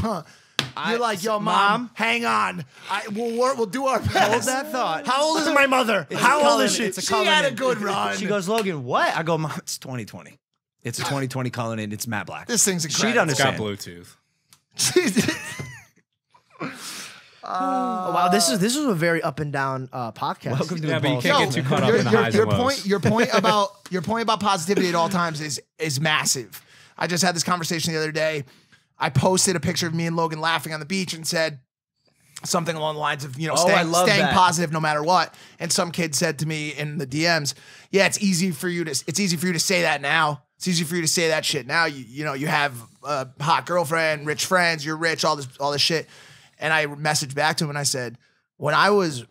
I, You're like, yo, mom, mom hang on. I, we'll, we'll do our best. Hold that thought. How old is my mother? It's How old is she? It's a she had a good run. She goes, Logan, what? I go, mom, it's twenty twenty. It's a twenty twenty Cullinan. It's matte black. This thing's incredible. She'd understand. It's got Bluetooth. Uh, wow, this is this is a very up and down uh, podcast. Welcome to yeah, but you can't no, get too caught up your, in the your, highs your and point, lows. Your point about your point about positivity at all times is is massive. I just had this conversation the other day. I posted a picture of me and Logan laughing on the beach and said, something along the lines of, you know, oh, staying, staying positive no matter what. And some kid said to me in the D Ms, yeah, it's easy for you to, it's easy for you to say that now. It's easy for you to say that shit now. You, you know, you have a hot girlfriend, rich friends, you're rich, all this, all this shit. And I messaged back to him and I said, when I was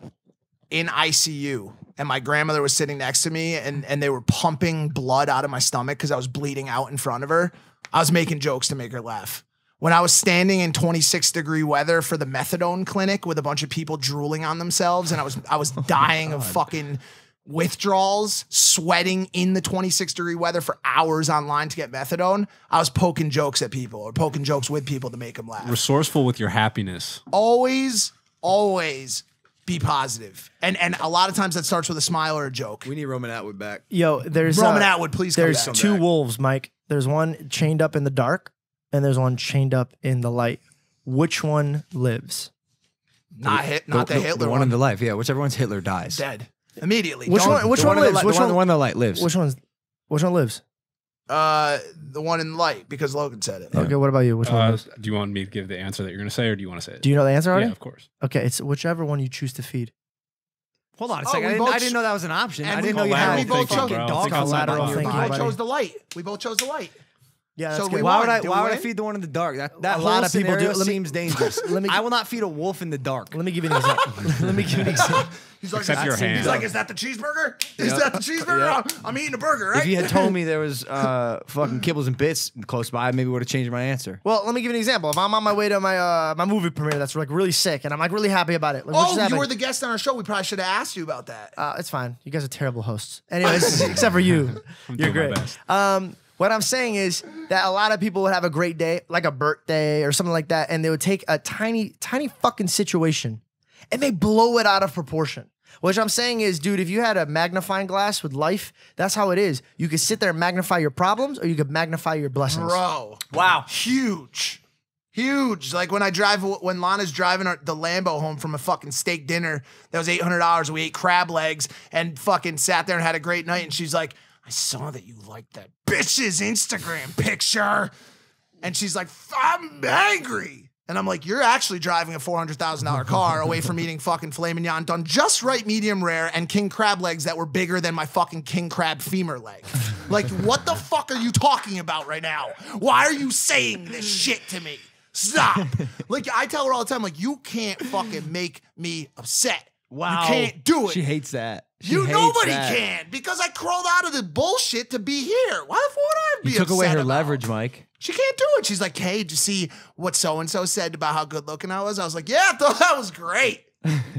in I C U and my grandmother was sitting next to me and, and they were pumping blood out of my stomach because I was bleeding out in front of her, I was making jokes to make her laugh. When I was standing in twenty-six degree weather for the methadone clinic with a bunch of people drooling on themselves and I was I was dying oh of fucking withdrawals, sweating in the twenty-six degree weather for hours online to get methadone, I was poking jokes at people or poking jokes with people to make them laugh. Resourceful with your happiness. Always, always be positive. And and a lot of times that starts with a smile or a joke. We need Roman Atwood back. Yo, there's Roman uh, Atwood, please come back. There's two wolves, Mike. There's one chained up in the dark, and there's one chained up in the light. Which one lives? Not hit, not the, the, the Hitler the one. one in the life, yeah. Whichever one's Hitler dies. Dead immediately. Which Don't, one? Which one, one lives? Which one? The one, the one in the light lives. Which one's? Which one lives? Uh, the one in the light because Logan said it. Yeah. Okay. What about you? Which uh, one lives? Do you want me to give the answer that you're going to say, or do you want to say it? Do you know the answer already? Yeah, of course. Okay, it's whichever one you choose to feed. Hold on a oh, second. I didn't, I didn't know that was an option. I didn't know you had. We both chose the light. We both chose the light. Yeah, that's so good. Why would I? Why would I feed the one in the dark? That, that a lot of people do. Let seems me, dangerous. Let me. I will not feed a wolf in the dark. Let me give you an example. Let me give you an example. He's like, Except your hand. He's like, is that the cheeseburger? Is yep. that the cheeseburger? Yep. I'm, I'm eating a burger. Right? If you had told me there was uh, fucking kibbles and bits close by, I maybe would have changed my answer. Well, let me give you an example. If I'm on my way to my uh, my movie premiere, that's like really sick, and I'm like really happy about it. Like, oh, you happening? were the guest on our show. We probably should have asked you about that. Uh, it's fine. You guys are terrible hosts. Anyways, except for you, I'm you're great. Um. What I'm saying is that a lot of people would have a great day, like a birthday or something like that, and they would take a tiny, tiny fucking situation and they blow it out of proportion. Which I'm saying is, dude, if you had a magnifying glass with life, that's how it is. You could sit there and magnify your problems or you could magnify your blessings. Bro. Wow. Huge. Huge. Like when I drive, when Lana's driving the Lambo home from a fucking steak dinner that was eight hundred dollars, we ate crab legs and fucking sat there and had a great night, and she's like, I saw that you liked that bitch's Instagram picture. And she's like, I'm angry. And I'm like, you're actually driving a four hundred thousand dollar car away from eating fucking filet mignon done just right, medium rare, and king crab legs that were bigger than my fucking king crab femur leg. Like, what the fuck are you talking about right now? Why are you saying this shit to me? Stop. Like, I tell her all the time, like, you can't fucking make me upset. Wow. You can't do it. She hates that. She you nobody that. can because I crawled out of the bullshit to be here. Why the fuck would I be? You took upset away her about? leverage, Mike. She can't do it. She's like, hey, did you see what so and so said about how good looking I was? I was like, yeah, I thought that was great.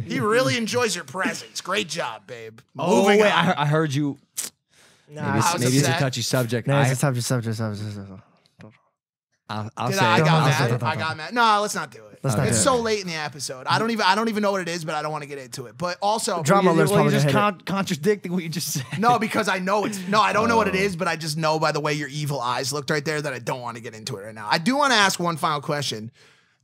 He really enjoys your presence. Great job, babe. Oh, Moving wait, I, I heard you. Nah, maybe it's, maybe it's a touchy subject. No, I, it's a touchy subject. subject, subject. I'll, I'll say I, I got mad. It. I got mad. No, let's not do it. Let's it's do so it. late in the episode. I don't even. I don't even know what it is, but I don't want to get into it. But also, drama. Well, you're, well, you're just con it. contradicting what you just said. No, because I know it's. No, I don't oh. know what it is, but I just know by the way your evil eyes looked right there that I don't want to get into it right now. I do want to ask one final question.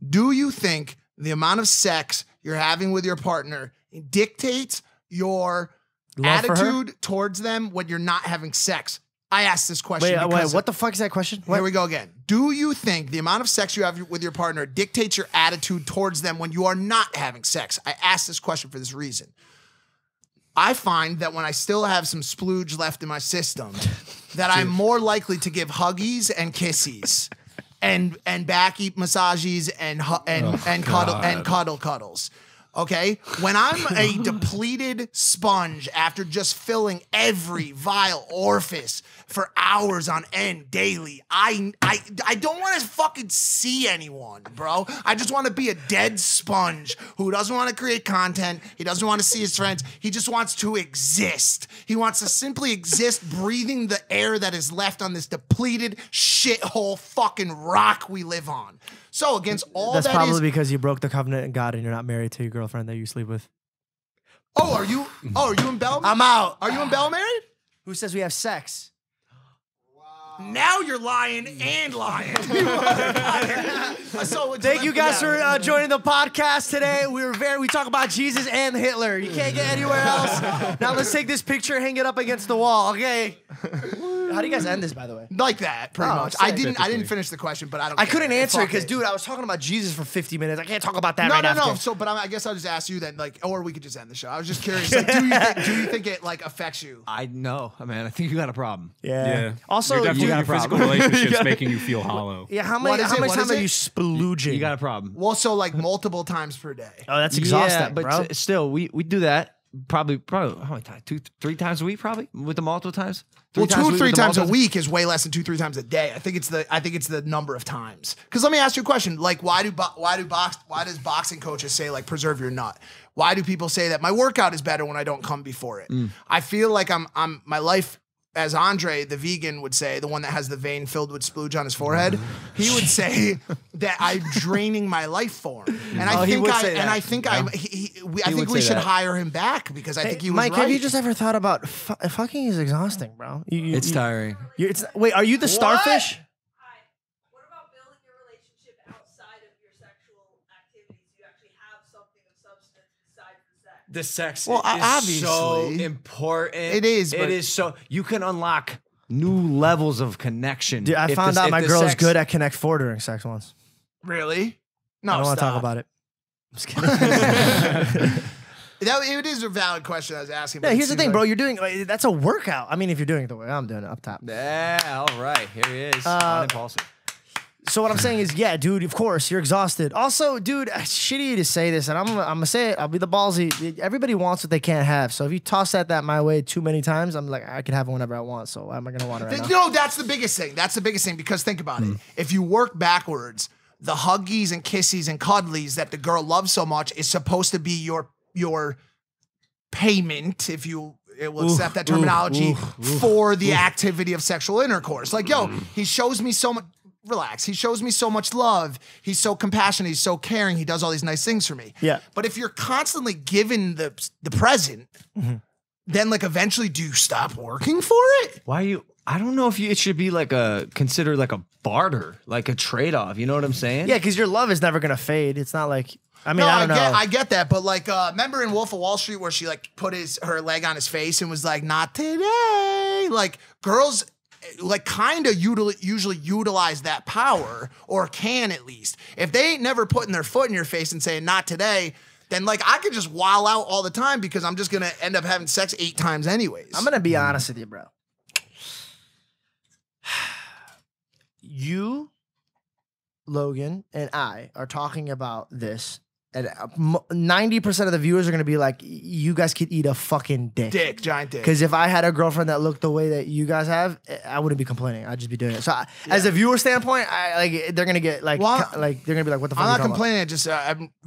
Do you think the amount of sex you're having with your partner dictates your Love attitude towards them when you're not having sex? I asked this question. Wait, wait, what the fuck is that question? What? Here we go again. Do you think the amount of sex you have with your partner dictates your attitude towards them when you are not having sex? I asked this question for this reason. I find that when I still have some splooge left in my system, that I'm more likely to give huggies and kissies and and back eat massages and and oh, and cuddle God. and cuddle cuddles. Okay, when I'm a depleted sponge after just filling every vile orifice for hours on end daily, I I, I don't want to fucking see anyone, bro. I just want to be a dead sponge who doesn't want to create content. He doesn't want to see his friends. He just wants to exist. He wants to simply exist, breathing the air that is left on this depleted shithole fucking rock we live on. So against all that's that probably is, because you broke the covenant in God and you're not married to your girlfriend that you sleep with. Oh, are you? Oh, are you and Belle? I'm out. Are you and Belle married? Who says we have sex? Wow. Now you're lying and lying. So thank you guys for uh, joining the podcast today. We were very we talk about Jesus and Hitler. You can't get anywhere else. Now let's take this picture, hang it up against the wall. Okay. How do you guys end this, by the way? Like that, pretty oh, much. Sick. I didn't. I didn't finish the question, but I don't. I care. couldn't answer because, dude, I was talking about Jesus for fifty minutes. I can't talk about that. No, right no, after. no. So, but I guess I'll just ask you then, like, or we could just end the show. I was just curious. Like, do you think, do you think it like affects you? I know, man. I think you got a problem. Yeah. yeah. Also, You're definitely you got a problem. Physical relationships yeah. making you feel hollow. Yeah. How many? How many times are you splooging? You got a problem. Well, so like multiple times per day. Oh, that's exhausting, bro. But still, we we do that. Probably, probably, how many times? Two, three times a week, probably with the multiple times. Three well, times two or three times a week is way less than two, three times a day. I think it's the, I think it's the number of times. Because let me ask you a question: like, why do, why do box, why does boxing coaches say like preserve your nut? Why do people say that my workout is better when I don't come before it? Mm. I feel like I'm, I'm my life. As Andre, the vegan, would say, the one that has the vein filled with splooge on his forehead, he would say that I'm draining my life form. And I oh, think I and I think yeah. I he, he, we, I he think we should that. hire him back because I hey, think he was Mike, right. have you just ever thought about fu fucking is exhausting, bro? You, you, it's you, tiring. You, it's, wait, are you the what? starfish? The sex well, is obviously. so important. It is. It is so you can unlock new levels of connection. Dude, I found this, out my girl is good at Connect Four during sex once. Really? No, I don't want to talk about it. I'm just kidding. that, it is a valid question I was asking. Yeah, here's the thing, like, bro. You're doing like, that's a workout. I mean, if you're doing it the way I'm doing it up top. Yeah. All right. Here he is. Uh, Impulsive. So what I'm saying is, yeah, dude, of course, you're exhausted. Also, dude, it's shitty to say this, and I'm, I'm going to say it. I'll be the ballsy. Everybody wants what they can't have. So if you toss that, that my way too many times, I'm like, I can have it whenever I want. So why am I going to want it right now? No, that's the biggest thing. That's the biggest thing because think about mm. it. If you work backwards, the huggies and kissies and cuddlies that the girl loves so much is supposed to be your your payment, if you It will oof, accept that terminology, oof, oof, for the oof. activity of sexual intercourse. Like, yo, he shows me so much. Relax. He shows me so much love. He's so compassionate. He's so caring. He does all these nice things for me. Yeah. But if you're constantly given the the present, mm-hmm. then like eventually, do you stop working for it? Why are you? I don't know if you, it should be like a considered like a barter, like a trade off. You know what I'm saying? Yeah, because your love is never gonna fade. It's not like. I mean, no, I don't I get, know. I get that, but like, uh, remember in Wolf of Wall Street where she like put his her leg on his face and was like, "Not today." Like girls. Like kind of usually utilize that power, or can at least. If they ain't never putting their foot in your face and saying not today, then like I could just wild out all the time because I'm just gonna end up having sex eight times anyways. I'm gonna be honest with you, bro. You, Logan, and I are talking about this. And ninety percent of the viewers are going to be like, you guys could eat a fucking dick. Dick, giant dick. Because if I had a girlfriend that looked the way that you guys have, I wouldn't be complaining. I'd just be doing it. So I, yeah. as a viewer standpoint, I, like they're going to get like, well, like they're going to be like, what the fuck? I'm not complaining. About? I just uh,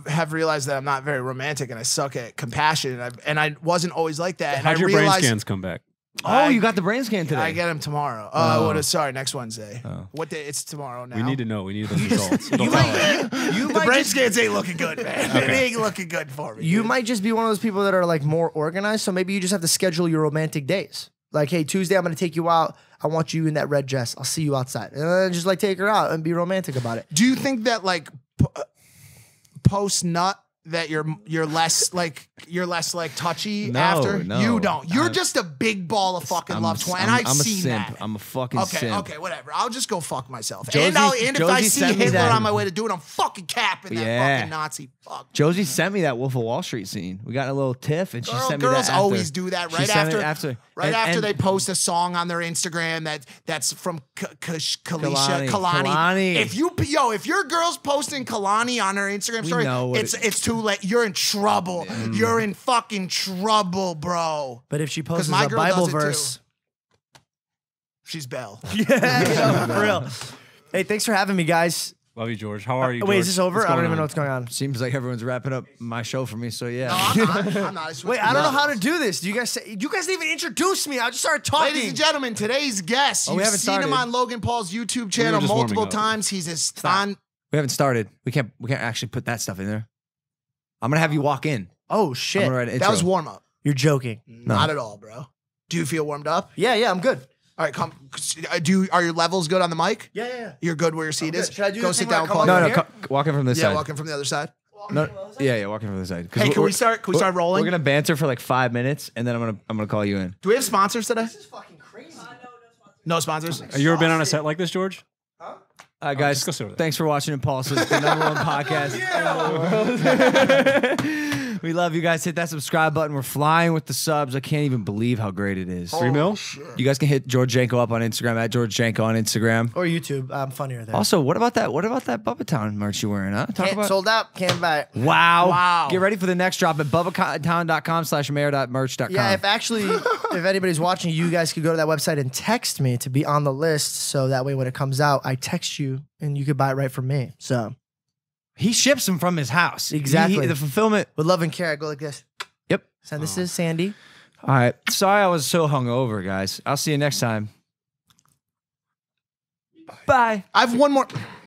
I have realized that I'm not very romantic and I suck at compassion. And, I've, and I wasn't always like that. How'd and your I realized, brain scans come back? Oh, I, you got the brain scan today. I get them tomorrow. Uh, oh, what is, sorry, next Wednesday. Oh. What day? It's tomorrow now. We need to know. We need those results. Don't you might, you, you the might brain just, scans ain't looking good, man. Okay. It ain't looking good for me. You dude. might just be one of those people that are like more organized. So maybe you just have to schedule your romantic days. Like, hey, Tuesday, I'm going to take you out. I want you in that red dress. I'll see you outside. And then just like take her out and be romantic about it. Do you think that like post nut? That you're you're less like you're less like touchy no, after no, you don't you're I'm, just a big ball of fucking I'm love twin and I've I'm seen a simp. that I'm a fucking okay simp. okay whatever I'll just go fuck myself Josie, and, I'll, and if Josie I see Hitler that. on my way to do it I'm fucking capping that yeah. fucking Nazi fuck. Josie sent me that Wolf of Wall Street scene. We got a little tiff and she Girl, sent me girls that girls always do that right after after right and, after and, they post a song on their Instagram that that's from K Kush, Kalisha, Kalani. Kalani. Kalani. If you yo if your girl's posting Kalani on her Instagram story, it's it's too. Like, you're in trouble. Mm. You're in fucking trouble, bro. But if she posts a Bible verse, too. she's Belle. Yeah, for real. Hey, thanks for having me, guys. Love you, George. How are you? Uh, wait, George? Is this over? I don't even on? know what's going on. Seems like everyone's wrapping up my show for me. So yeah. No, I'm not. I'm not. Wait, I don't know how to do this. Do you guys? Say, you guys didn't even introduce me. I just started talking. Ladies and gentlemen, today's guest. Oh, we haven't seen started. him on Logan Paul's YouTube channel we multiple times. He's a on. We haven't started. We can't. We can't actually put that stuff in there. I'm going to have you walk in. Oh, shit. That was warm up. You're joking. No. Not at all, bro. Do you feel warmed up? Yeah, yeah, I'm good. All right, come. Do you, are your levels good on the mic? Yeah, yeah, yeah. You're good where your seat is? Should I do Go sit down. Call no, no, here? walk in from this yeah, side. Yeah, walk in from the other side. No, yeah, yeah, walking from the side. Hey, can we start? Can we start rolling? We're going to banter for like five minutes, and then I'm going to I'm gonna call you in. Do we have sponsors today? This is fucking crazy. Uh, no, no sponsors. No sponsors. Have you ever been on a set like this, George? Huh? Uh, guys, oh, thanks for watching Impulsive, the number one podcast in the world. We love you guys. Hit that subscribe button. We're flying with the subs. I can't even believe how great it is. Three mil? You guys can hit George Janko up on Instagram, at George Janko on Instagram. Or YouTube. I'm funnier there. Also, what about that? What about that Bubba Town merch you're wearing, huh? Talk about sold out. Can't buy it. Wow. Wow. Get ready for the next drop at bubba town dot com slash mayor dot merch dot com. Yeah, if actually, if anybody's watching, you guys could go to that website and text me to be on the list. So that way when it comes out, I text you and you could buy it right from me. So. He ships them from his house. Exactly. He, he, the fulfillment. With love and care. I go like this. Yep. So this oh. is Sandy. All right. Sorry I was so hungover, guys. I'll see you next time. Bye. Bye. I have one more.